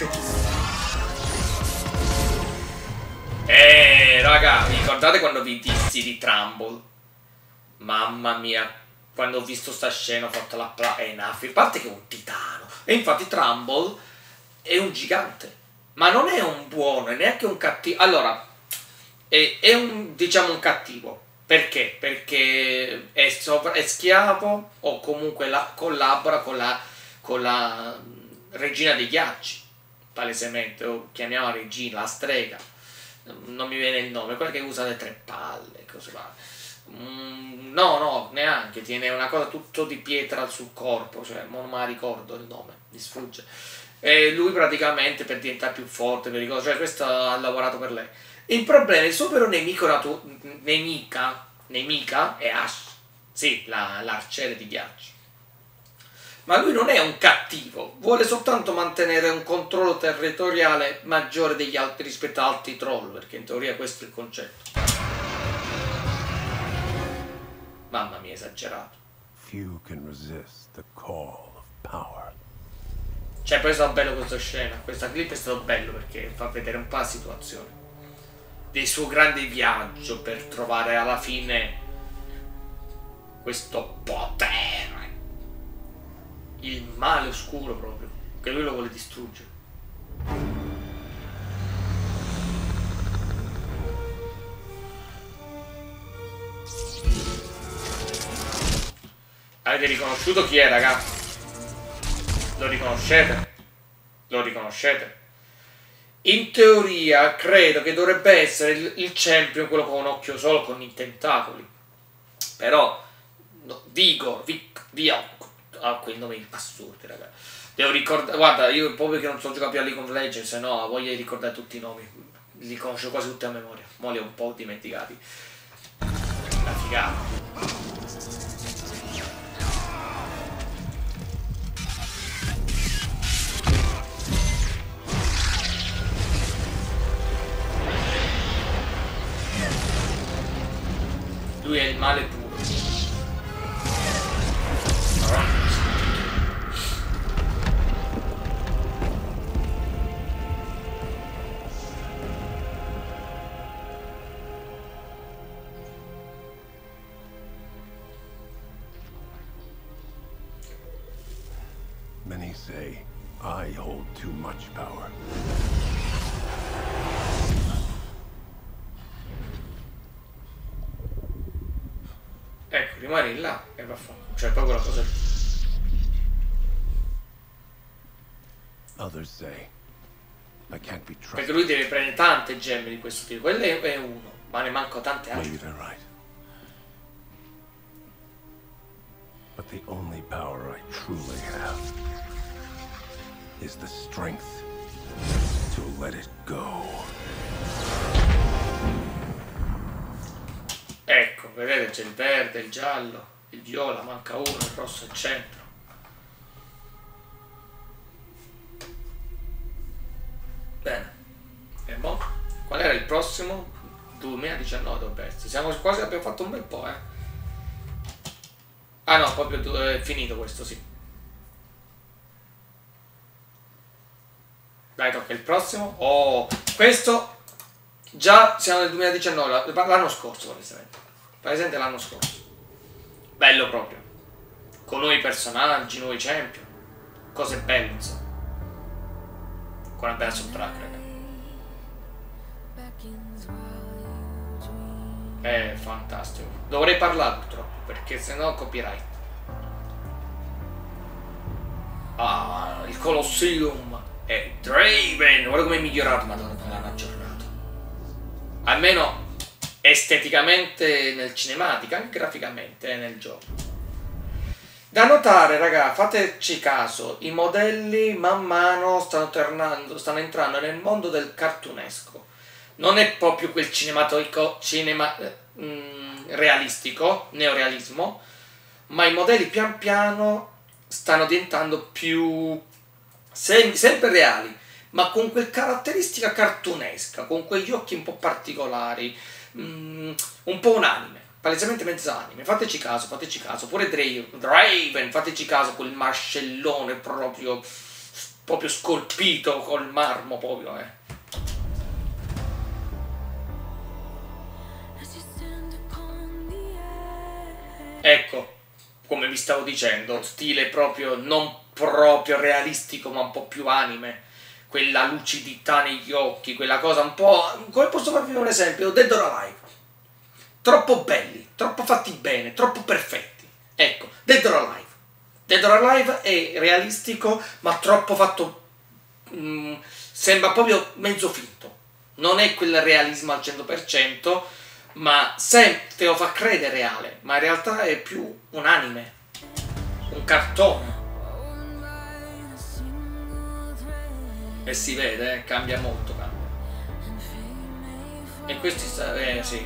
Raga, ricordate quando vi dissi di Trumbull? Mamma mia! quando ho visto sta scena ho fatto la Nafri, a parte che è un titano, e infatti Trumbull è un gigante, ma non è un buono e neanche un cattivo. Allora, è un, diciamo, un cattivo, perché? Perché è schiavo o comunque collabora con la regina dei ghiacci, palesemente, o chiamiamola regina, la strega, non mi viene il nome, quella che usa le tre palle, cosa va. No, neanche, tiene una cosa tutto di pietra sul corpo, cioè non mi ricordo il nome, mi sfugge. E lui praticamente per diventare più forte, cioè questo ha lavorato per lei. Il problema è il suo vero nemico, nemica è Ash, sì, l'arciere di ghiaccio. Ma lui non è un cattivo, vuole soltanto mantenere un controllo territoriale maggiore degli altri rispetto ad altri troll, perché in teoria questo è il concetto. Mamma mia, esagerato. Few can resist the call of power. Cioè, poi è stato bello questa scena, questa clip è stato bello perché fa vedere un po' la situazione del suo grande viaggio per trovare alla fine questo potere, il male oscuro proprio, che lui lo vuole distruggere. Avete riconosciuto chi è, raga? Lo riconoscete? Lo riconoscete? In teoria credo che dovrebbe essere il champion, quello con un occhio solo, con i tentacoli. Però no, Vigor, quel nome assurdo, raga. Devo ricordare, guarda, io proprio che non so giocare più a League of Legends, se no voglio ricordare tutti i nomi. Li conosco quasi tutti a memoria, mo li ho un po' dimenticati. La figata. Lui è il male puro. Many say I hold too much power. Ecco, rimani là e va a fare. Cioè, proprio la cosa lì. Perché lui deve prendere tante gemme di questo tipo. Quello è uno, ma ne manco tante altre. But the only power I truly have is the strength to let it go. Ecco, vedete, c'è il verde, il giallo, il viola, manca uno, il rosso al centro. Bene. E mo? Qual era il prossimo? 2019 dovrebbe essere. Siamo quasi, abbiamo fatto un bel po', eh. Ah no, proprio è finito questo, sì. Dai, tocca il prossimo. Oh, questo... Già siamo nel 2019, l'anno scorso palesemente l'anno scorso. Bello proprio. Con nuovi personaggi, nuovi champion. Cose belle, insomma. Con una bella soundtrack, raga. È fantastico. Dovrei parlare purtroppo, perché sennò copyright. Ah, il Colosseum. E Draven. Guarda come è migliorato, madonna, l'hanno aggiornato. Almeno esteticamente nel cinematico, anche graficamente nel gioco. Da notare, raga, fateci caso, i modelli man mano stanno entrando nel mondo del cartunesco. Non è proprio quel cinematico, realistico, neorealismo, ma i modelli pian piano stanno diventando più sempre reali, ma con quel caratteristica cartunesca, con quegli occhi un po' particolari, un po' un anime, palesemente mezzo anime. Fateci caso, pure Draven, fateci caso, quel marcellone proprio scolpito col marmo, proprio, eh. Ecco, come vi stavo dicendo, stile proprio non proprio realistico, ma un po' più anime, quella lucidità negli occhi, quella cosa un po'... Come posso farvi un esempio? Dead or Alive, troppo belli, troppo fatti bene, troppo perfetti. Ecco, Dead or Alive è realistico, ma troppo fatto... sembra proprio mezzo finto, non è quel realismo al 100%, ma te lo fa credere reale, ma in realtà è più un anime, un cartone. E si vede, cambia molto, cambia. E questi, sì,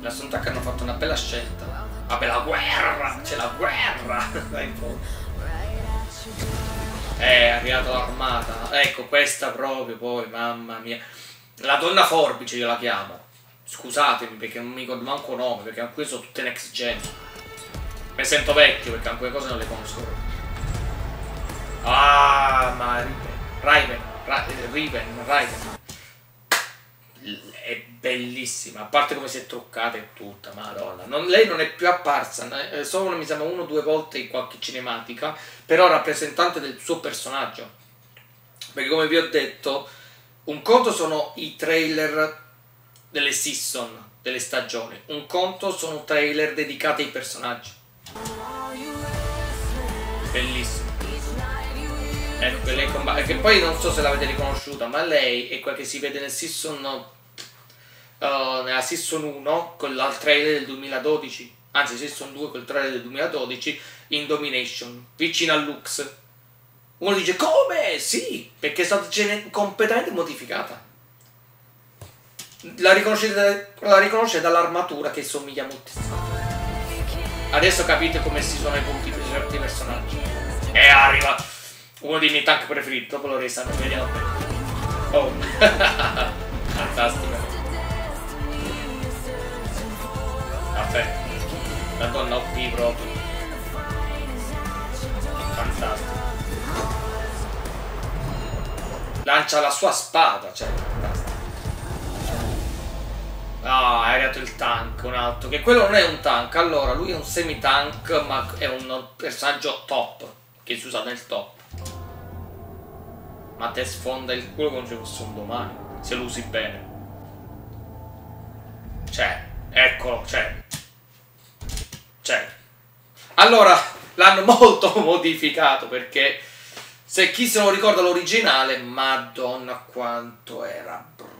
la Soundtrack hanno fatto una bella scelta. Vabbè, la guerra, c'è la guerra. È arrivata l'armata, ecco questa proprio, poi, mamma mia. La donna forbice io la chiamo. Scusatemi perché non mi ricordo manco nome, perché anche qui sono tutte next gen. Mi sento vecchio perché alcune cose non le conosco. Ah, ma Raven. È bellissima, a parte come si è truccata e tutta, madonna. Lei non è più apparsa, solo mi sembra 1 o 2 volte in qualche cinematica, però rappresentante del suo personaggio. Perché come vi ho detto, un conto sono i trailer delle season, delle stagioni, un conto sono trailer dedicati ai personaggi. Bellissimo. Ecco, lei combatte, che poi non so se l'avete riconosciuta, ma lei è quella che si vede nel season, nella season 1 con il trailer del 2012, anzi season 2 col trailer del 2012, in Domination, vicino a Lux. Uno dice, come? Sì, perché è stata completamente modificata. La riconoscete dall'armatura che somiglia moltissimo. Adesso capite come si sono i punti per certi personaggi. E arriva uno dei miei tank preferiti, dopo lo restano, vediamo bene. Oh, fantastica. Vabbè, la donna OP proprio. Fantastica. Lancia la sua spada, cioè, fantastica. Ah, è arrivato il tank, un altro, che quello non è un tank, allora lui è un semi-tank, ma è un personaggio top, che si usa nel top. Ma te sfonda il culo come se fosse un domani, se lo usi bene. Cioè, eccolo, cioè. Allora, l'hanno molto modificato, perché se chi se lo ricorda l'originale, madonna quanto era brutto.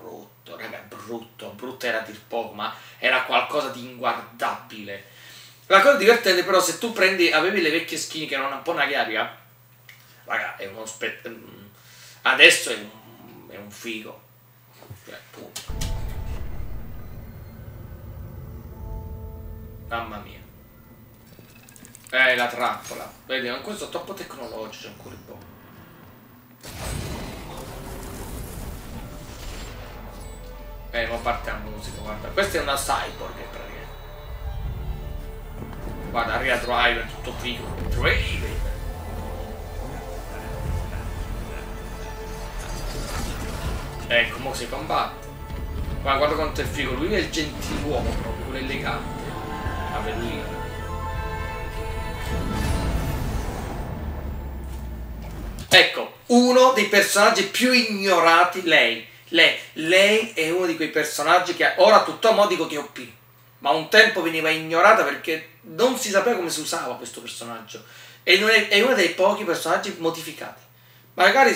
Raga, brutto era a dir poco, ma era qualcosa di inguardabile. La cosa divertente però, se tu avevi le vecchie skin che erano un po' una chiavica, raga, è uno spettacolo. Adesso è un figo, appunto. Mamma mia, la trappola, vedi, ma questo è troppo tecnologico ancora un po'. Ma parte la musica, guarda. Questa è una cyborg, praticamente. Guarda, arriva Driver, tutto figo. Driver! Ecco, mo si combatte. Guarda quanto è figo. Lui è il gentiluomo, proprio, quello elegante. La bellina. Ecco, uno dei personaggi più ignorati, lei. Lei è uno di quei personaggi che ora tutto a mo' dico che è OP, ma un tempo veniva ignorata perché non si sapeva come si usava questo personaggio, e non è uno dei pochi personaggi modificati, magari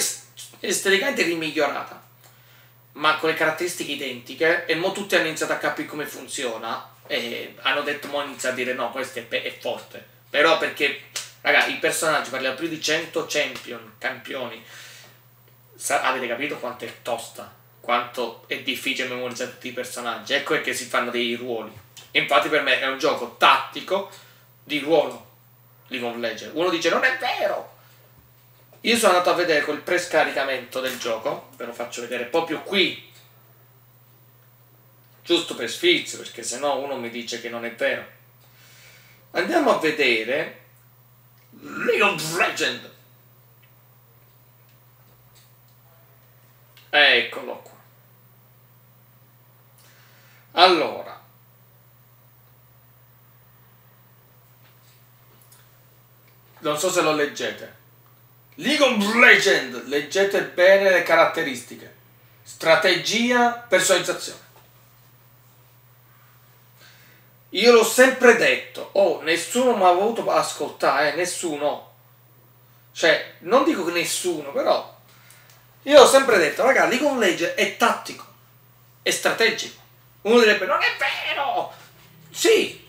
esteticamente rimigliorata, ma con le caratteristiche identiche, e mo' tutti hanno iniziato a capire come funziona e hanno detto, mo' inizia a dire no, questo è forte, però perché, raga, i personaggi, parliamo più di 100 campioni, avete capito quanto è tosta, quanto è difficile memorizzare tutti i personaggi. Ecco perché si fanno dei ruoli. Infatti per me è un gioco tattico di ruolo League of Legends. Uno dice, non è vero! Io sono andato a vedere col prescaricamento del gioco, ve lo faccio vedere proprio qui, giusto per sfizio, perché sennò uno mi dice che non è vero. Andiamo a vedere League of Legends. Eccolo qua. Allora, non so se lo leggete. League of Legends, leggete bene le caratteristiche, strategia, personalizzazione. Io l'ho sempre detto, oh, nessuno mi ha voluto ascoltare, nessuno. Cioè, non dico che nessuno, però io ho sempre detto, raga, League of Legends è tattico, è strategico. Uno direbbe, non è vero! Sì,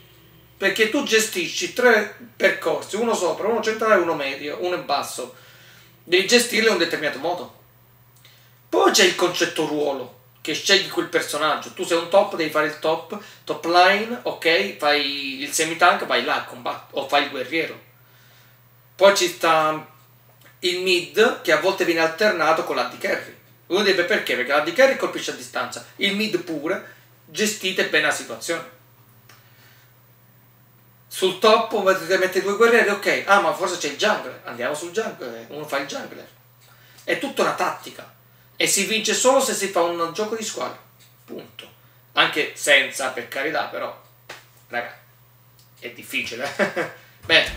perché tu gestisci tre percorsi, uno sopra, uno centrale, uno medio, uno in basso. Devi gestirli in un determinato modo. Poi c'è il concetto ruolo, che scegli quel personaggio. Tu sei un top, devi fare il top, top line, ok, fai il semi-tank, vai là a combattere, o fai il guerriero. Poi ci sta il mid, che a volte viene alternato con l'AD carry. Uno direbbe perché? Perché l'AD carry colpisce a distanza, il mid pure, gestite bene la situazione. Sul top mettete due guerrieri, ok, ah ma forse c'è il jungler, andiamo sul jungler, uno fa il jungler. È tutta una tattica e si vince solo se si fa un gioco di squadra, punto. Anche senza, per carità, però raga, è difficile. Bene,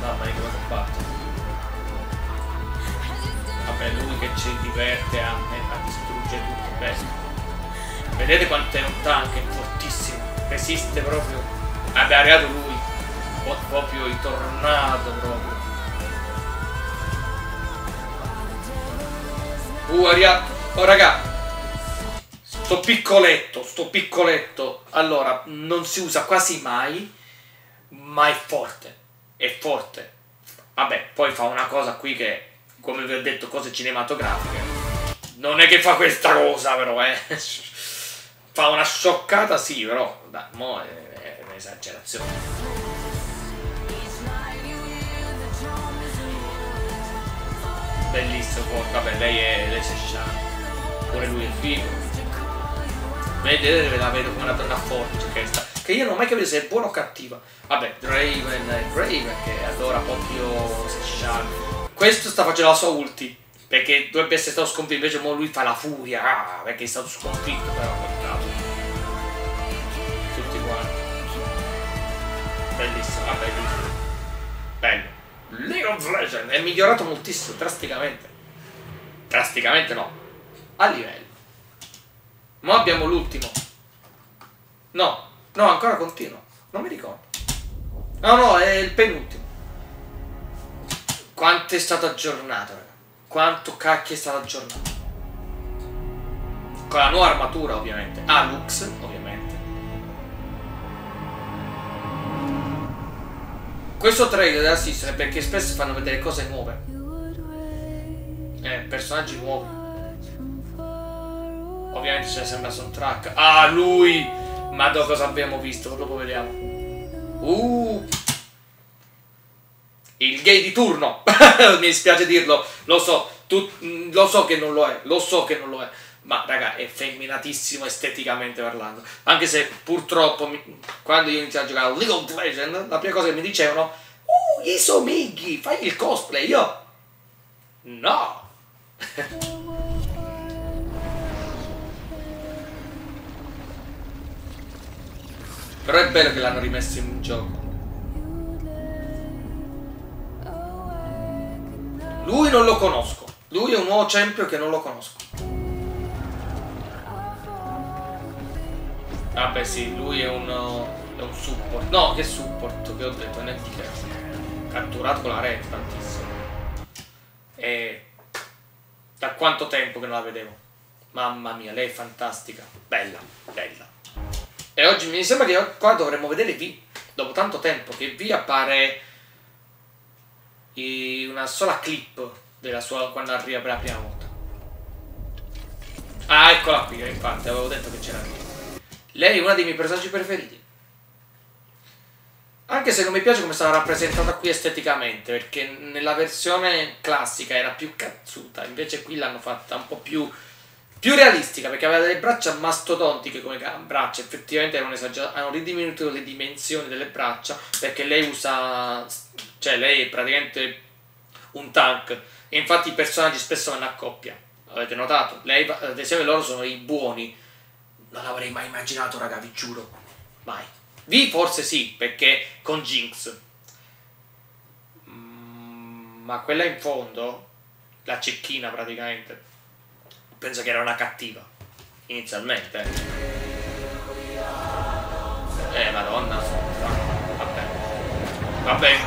mamma mia che cosa ho fatto. Vabbè, lui che ci diverte a distruggere tutto. Bene, vedete quanto è un tank, è fortissimo, resiste proprio. Vabbè, è arrivato lui, proprio il tornado proprio. Arrivato. Oh raga, sto piccoletto, allora non si usa quasi mai, ma è forte. Vabbè, poi fa una cosa qui che, come vi ho detto, cose cinematografiche. Non è che fa questa cosa però, fa una scioccata, sì, però dai, mo è un'esagerazione. Bellissimo, vabbè, lei si sciana, pure lui è figo. Vedete, la vedo come una donna forte, che io non ho mai capito se è buona o cattiva. Vabbè, Draven è Draven, che adora proprio si sciana. Questo sta facendo la sua ulti, perché dovrebbe essere stato sconfitto, invece mo lui fa la furia, perché è stato sconfitto, però peccato. Tutti quanti. Bellissimo, vabbè, bellissimo. Bello. League of Legends è migliorato moltissimo, drasticamente. Drasticamente no. A livello. Ma abbiamo l'ultimo. No, ancora continuo. Non mi ricordo. No, è il penultimo. Quanto è stato aggiornato, ragazzi. Quanto cacchio è stata aggiornata con la nuova armatura, ovviamente Alux, ovviamente. Questo trailer da assistere, perché spesso fanno vedere cose nuove, personaggi nuovi. Ovviamente c'è sempre soundtrack. Lui, ma dopo cosa abbiamo visto? Dopo vediamo. Il gay di turno, mi dispiace dirlo, lo so che non lo è, ma raga, è femminatissimo esteticamente parlando. Anche se purtroppo, quando io iniziai a giocare a League of Legends, la prima cosa che mi dicevano, gli somigli, fai il cosplay, io no. Però è bello che l'hanno rimesso in gioco. Lui non lo conosco. Lui è un nuovo champion che non lo conosco. Vabbè, sì, lui è un support. No, che support, che ho detto, non è che catturato con la rete tantissimo. E da quanto tempo che non la vedevo. Mamma mia, lei è fantastica. Bella, bella. E oggi mi sembra che qua dovremmo vedere V. Dopo tanto tempo che V appare una sola clip della sua, quando arriva per la prima volta. Eccola qui, infatti avevo detto che c'era lì. Lei è una dei miei personaggi preferiti, anche se non mi piace come stava rappresentata qui esteticamente, perché nella versione classica era più cazzuta, invece qui l'hanno fatta un po' più realistica, perché aveva delle braccia mastodontiche come braccia. Effettivamente erano esagerate, hanno ridiminuito le dimensioni delle braccia, perché lei usa, cioè lei è praticamente un tank, e infatti i personaggi spesso vanno a coppia, avete notato? Lei, ad esempio, loro sono i buoni. Non l'avrei mai immaginato, raga, vi giuro, mai. V forse sì, perché con Jinx, ma quella in fondo, la cecchina praticamente, penso che era una cattiva inizialmente. Madonna, vabbè, vabbè,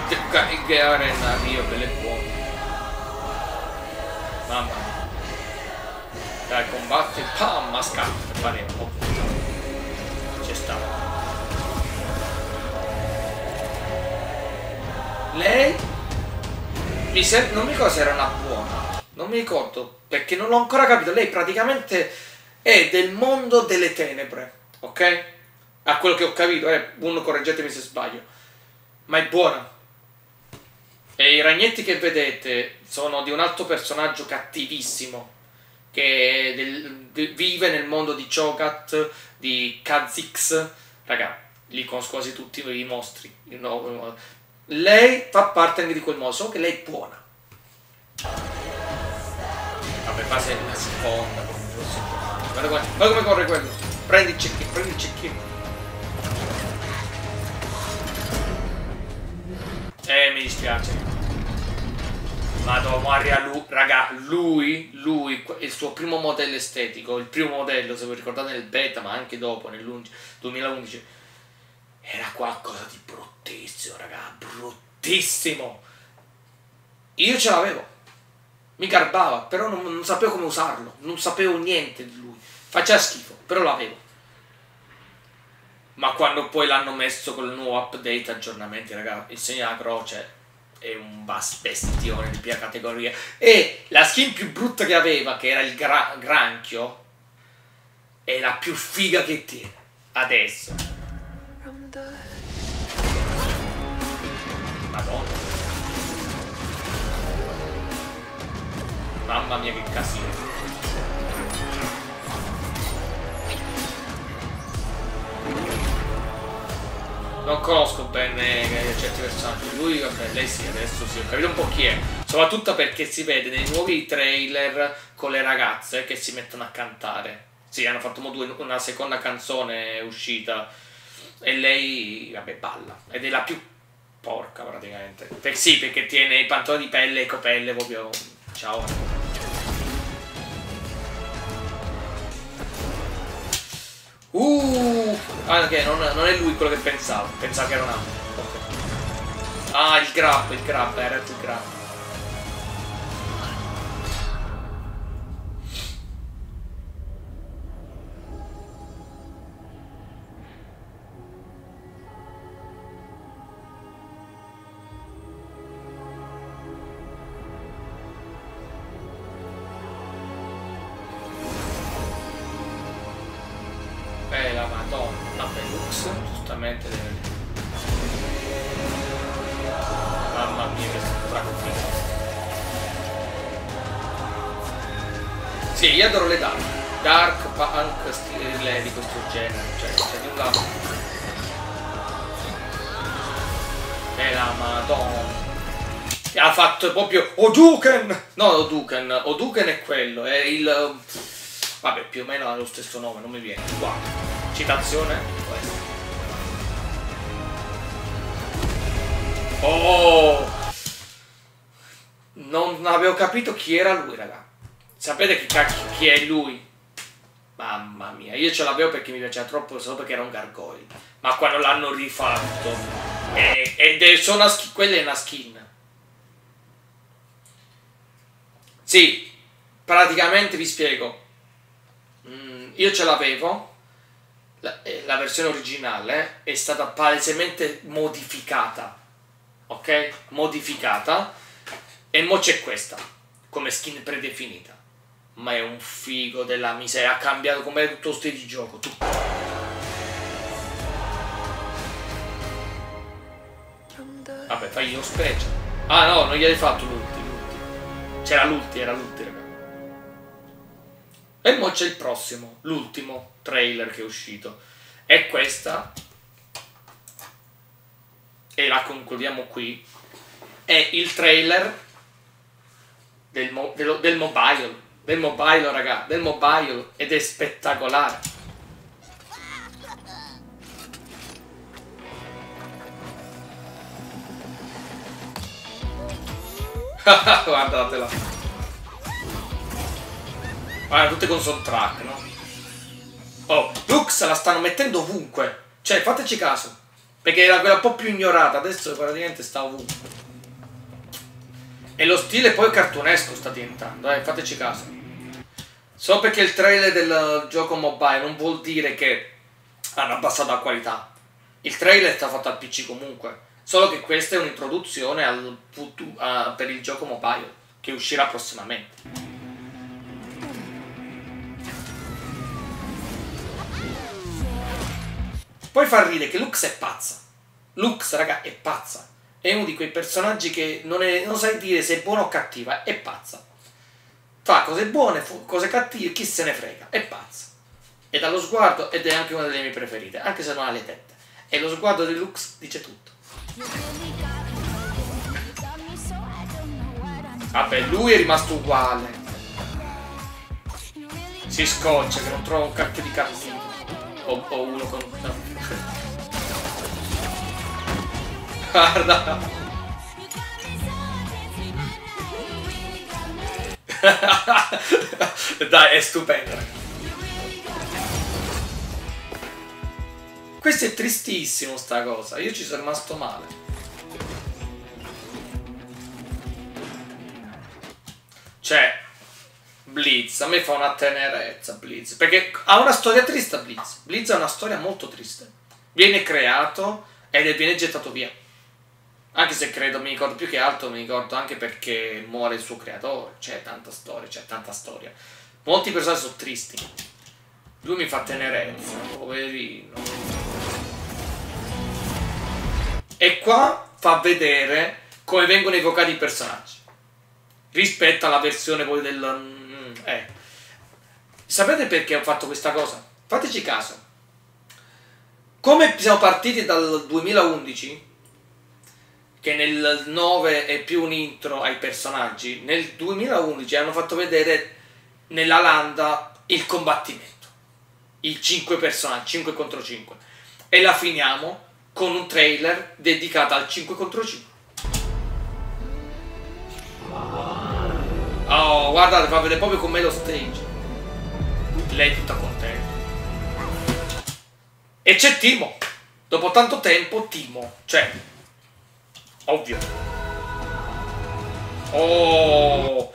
che arena, Dio, belle e buone. Mamma mia, dai, combatte, pam, ma scappa, vale un po', c'è stato. Lei mi sembra, non mi ricordo se era una buona, non mi ricordo perché non l'ho ancora capito. Lei praticamente è del mondo delle tenebre, ok? A quello che ho capito, uno correggetemi se sbaglio, ma è buona. E i ragnetti che vedete sono di un altro personaggio cattivissimo che vive nel mondo di Cho'Gath, di Kha'Zix. Raga, li conosco quasi tutti i mostri, no? Lei fa parte anche di quel modo, so che lei è buona. Vabbè, base è una sponda, guarda come corre quello. Prendi il cecchino, prendi il cecchino. Mi dispiace. Madonna, Maria, raga, lui, il suo primo modello estetico, il primo modello, se vi ricordate nel beta, ma anche dopo, nel 2011, era qualcosa di bruttissimo, raga, bruttissimo. Io ce l'avevo, mi garbava, però non sapevo come usarlo, non sapevo niente di lui, faceva schifo, però l'avevo. Ma quando poi l'hanno messo con il nuovo update, aggiornamenti, raga, il segno della croce è un bastione di prima categoria. E la skin più brutta che aveva, che era il granchio, è la più figa che tiene adesso. Madonna, mamma mia, che casino. Non conosco bene certi personaggi. Lui, vabbè, lei sì, adesso sì, ho capito un po' chi è. Soprattutto perché si vede nei nuovi trailer con le ragazze che si mettono a cantare. Sì, hanno fatto una seconda canzone uscita e lei, vabbè, balla. Ed è la più porca praticamente. Sì, perché tiene i pantaloni di pelle e copelle proprio... Ciao. Ah, ok, non è lui quello che pensavo che era un altro. Okay. Ah, il grab, era il grab. La Madonna, Velux, giustamente deve vedere. Mamma mia, che stracco. Sì, io adoro le dark punk stile di questo genere, cioè di un lato. E la Madonna. Ha fatto proprio Hadouken! No, Hadouken è quello, è il... Vabbè, più o meno ha lo stesso nome, non mi viene. Guarda. Citazione questa. Oh! Non avevo capito chi era lui, raga. Sapete chi è lui? Mamma mia, io ce l'avevo perché mi piaceva troppo, solo perché era un gargoyle. Ma quando l'hanno rifatto. Quella è una skin. Sì, praticamente vi spiego. Io ce l'avevo. La versione originale è stata palesemente modificata, ok? Modificata, e mo c'è questa come skin predefinita, ma è un figo della miseria, ha cambiato com'è tutto lo stile di gioco, tutto. Vabbè, fagli lo special. Ah no, non gli hai fatto l'ultimo. C'era l'ultimo, era l'ultimo. E mo c'è il prossimo, l'ultimo trailer che è uscito. E questa, e la concludiamo qui, è il trailer del mobile, raga, del mobile, ed è spettacolare. Guardatela. Guarda, tutte con soundtrack, no? Oh, Lux la stanno mettendo ovunque. Cioè, fateci caso. Perché era quella un po' più ignorata. Adesso praticamente sta ovunque. E lo stile poi cartunesco sta diventando, fateci caso. So perché il trailer del gioco mobile non vuol dire che hanno abbassato la qualità. Il trailer sta fatto al PC comunque. Solo che questa è un'introduzione al per il gioco mobile, che uscirà prossimamente. Poi fa ridere che Lux è pazza. Lux, raga, è pazza. È uno di quei personaggi che non sai dire se è buona o cattiva, è pazza. Fa cose buone, cose cattive, chi se ne frega, è pazza. E dallo sguardo, ed è anche una delle mie preferite, anche se non ha le tette. E lo sguardo di Lux dice tutto. Vabbè, lui è rimasto uguale. Si scoccia che non trova un cacchio di cattivo. O uno con... No. Guarda. Dai, è stupendo. Questo è tristissimo, sta cosa. Io ci sono rimasto male. Cioè, Blitz, a me fa una tenerezza, Blitz. Perché ha una storia triste, Blitz. Blitz ha una storia molto triste. Viene creato ed viene gettato via. Anche se credo, mi ricordo più che altro, mi ricordo anche perché muore il suo creatore. C'è tanta storia, c'è tanta storia. Molti personaggi sono tristi. Lui mi fa tenerezza, poverino. E qua fa vedere come vengono evocati i personaggi. Rispetto alla versione poi del... Sapete perché ho fatto questa cosa? Fateci caso. Come siamo partiti dal 2011... che nel 9 è più un intro ai personaggi, nel 2011 hanno fatto vedere nella landa il combattimento, i 5 personaggi, 5 contro 5, e la finiamo con un trailer dedicato al 5 contro 5. Oh, guardate, fa vedere proprio com'è lo stage. Lei è tutta contenta. E c'è Timo, dopo tanto tempo Timo, cioè... Ovvio. Oh,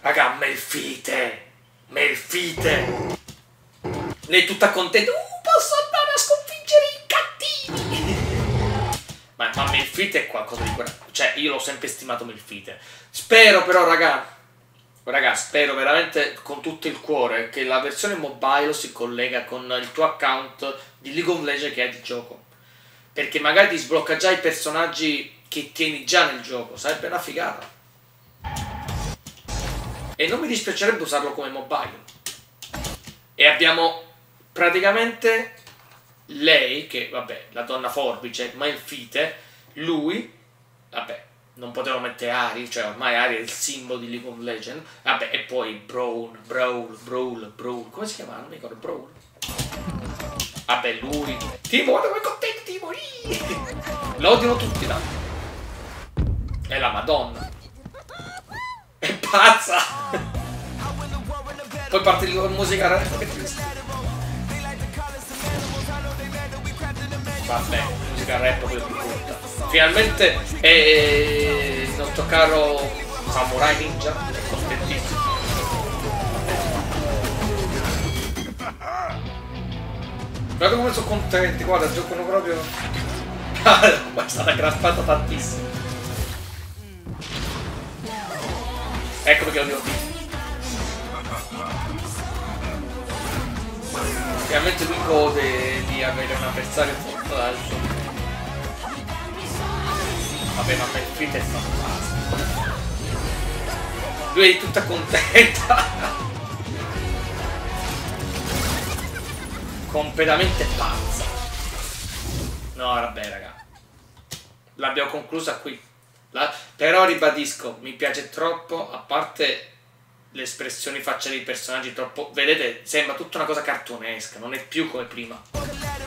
raga, Melfite. Melfite. Lei tutta contenta. Posso andare a sconfiggere i cattivi. ma Melfite è qualcosa di... Cioè, io l'ho sempre stimato Melfite. Spero però, raga, spero veramente con tutto il cuore che la versione mobile si collega con il tuo account di League of Legends che hai di gioco. Perché magari ti sblocca già i personaggi che tieni già nel gioco. Sarebbe una figata. E non mi dispiacerebbe usarlo come mobile. E abbiamo praticamente lei, che vabbè, la donna forbice, ma Melfite, lui, vabbè, non potevo mettere Ari, cioè ormai Ari è il simbolo di League of Legends. Vabbè, e poi Brawl, come si chiama? Non mi ricordo, Brawl. Vabbè, lui. Timo, guarda come è contento Timo! Lo odiano tutti, là. È la Madonna. È pazza! Poi parte la musica rap. Vabbè, musica rap quello più corta. Finalmente è il nostro caro Samurai Ninja. È contentissimo. Guarda come sono contenti, guarda, giocano proprio... Ma è stata graspata tantissimo. Ecco che lo devo dire. Chiaramente lui gode di avere un avversario forte dal suo. Vabbè, ma per il fit è stato basta. Lui è tutta contenta. Completamente pazza. No, vabbè, raga, l'abbiamo conclusa qui. Però ribadisco, mi piace troppo, a parte le espressioni faccia dei personaggi troppo... Vedete, sembra tutta una cosa cartunesca, non è più come prima.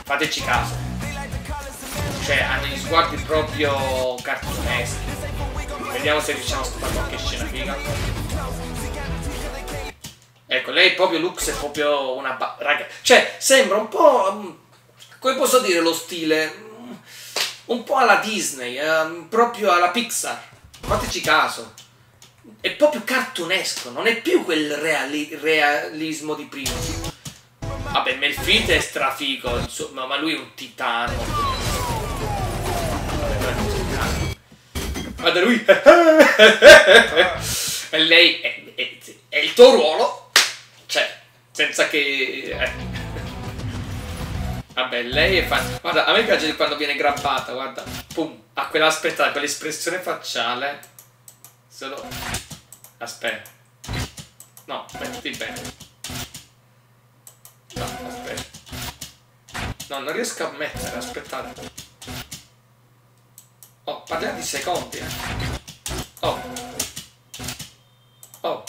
Fateci caso. Cioè, hanno gli sguardi proprio cartuneschi. Vediamo se riusciamo a stupare qualche scena figa. Ecco, lei proprio Lux è proprio una raga. Cioè, sembra un po', come posso dire, lo stile un po' alla Disney, proprio alla Pixar. Fateci caso. È proprio cartunesco, non è più quel realismo di prima. Vabbè, Melfit è strafigo, insomma, ma lui è un titano. Guarda lui! E lei è il tuo ruolo, cioè, senza che... Vabbè, lei è fan... Guarda, a me piace quando viene grabbata, guarda. Pum! Ha quella aspettata, quell'espressione facciale. Solo... Aspetta. No, mettiti bene. No, aspetta. No, non riesco a mettere, aspettate. Oh, parliamo di secondi, Oh. Oh.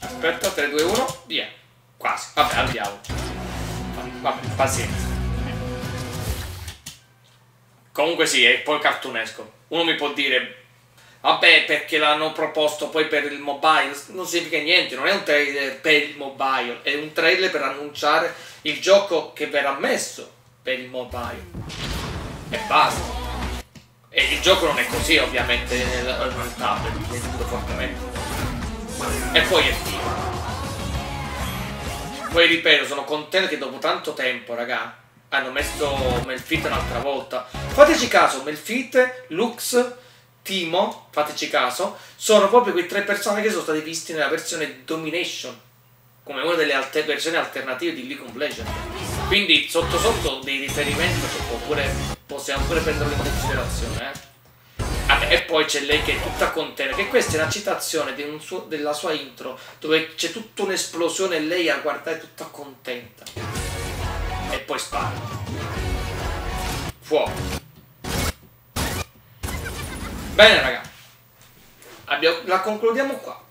Aspetta, 3, 2, 1, via. Quasi. Vabbè, andiamo. Vabbè, pazienza. Comunque sì, è poi cartunesco. Uno mi può dire... Vabbè, perché l'hanno proposto poi per il mobile, non significa niente, non è un trailer per il mobile, è un trailer per annunciare il gioco che verrà messo per il mobile. E basta. E il gioco non è così, ovviamente, nel tablet, è tutto fortemente. E poi è finito. Poi ripeto, sono contento che dopo tanto tempo, raga, hanno messo Melfit un'altra volta. Fateci caso, Melfit, Lux... Timo, fateci caso, sono proprio quei tre persone che sono stati visti nella versione Domination, come una delle versioni alternative di League of Legends. Quindi sotto sotto dei riferimenti oppure possiamo pure prenderli in considerazione. E poi c'è lei che è tutta contenta, che questa è una citazione di della sua intro, dove c'è tutta un'esplosione e lei a guardare tutta contenta. E poi spara. Fuoco. Bene raga, la concludiamo qua,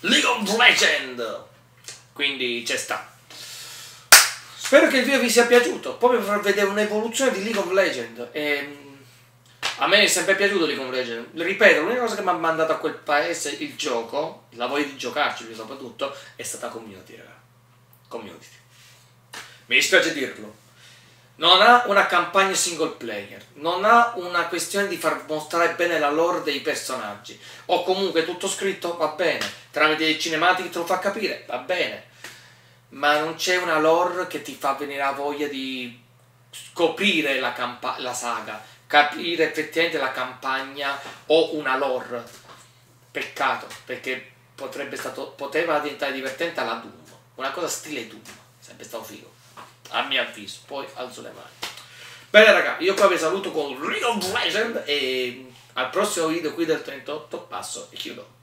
League of Legends, quindi c'è sta. Spero che il video vi sia piaciuto, proprio per far vedere un'evoluzione di League of Legends, a me è sempre piaciuto League of Legends, ripeto, l'unica cosa che mi ha mandato a quel paese il gioco, la voglia di giocarci soprattutto, è stata Community raga, Community, mi dispiace dirlo. Non ha una campagna single player, non ha una questione di far mostrare bene la lore dei personaggi, o comunque tutto scritto va bene, tramite i cinematici te lo fa capire, va bene, ma non c'è una lore che ti fa venire la voglia di scoprire la saga, capire effettivamente la campagna o una lore. Peccato, perché poteva diventare divertente alla Doom, una cosa stile Doom, sarebbe stato figo. A mio avviso, poi alzo le mani. Bene raga, io qua vi saluto con League of Legends e al prossimo video qui del 38 passo e chiudo.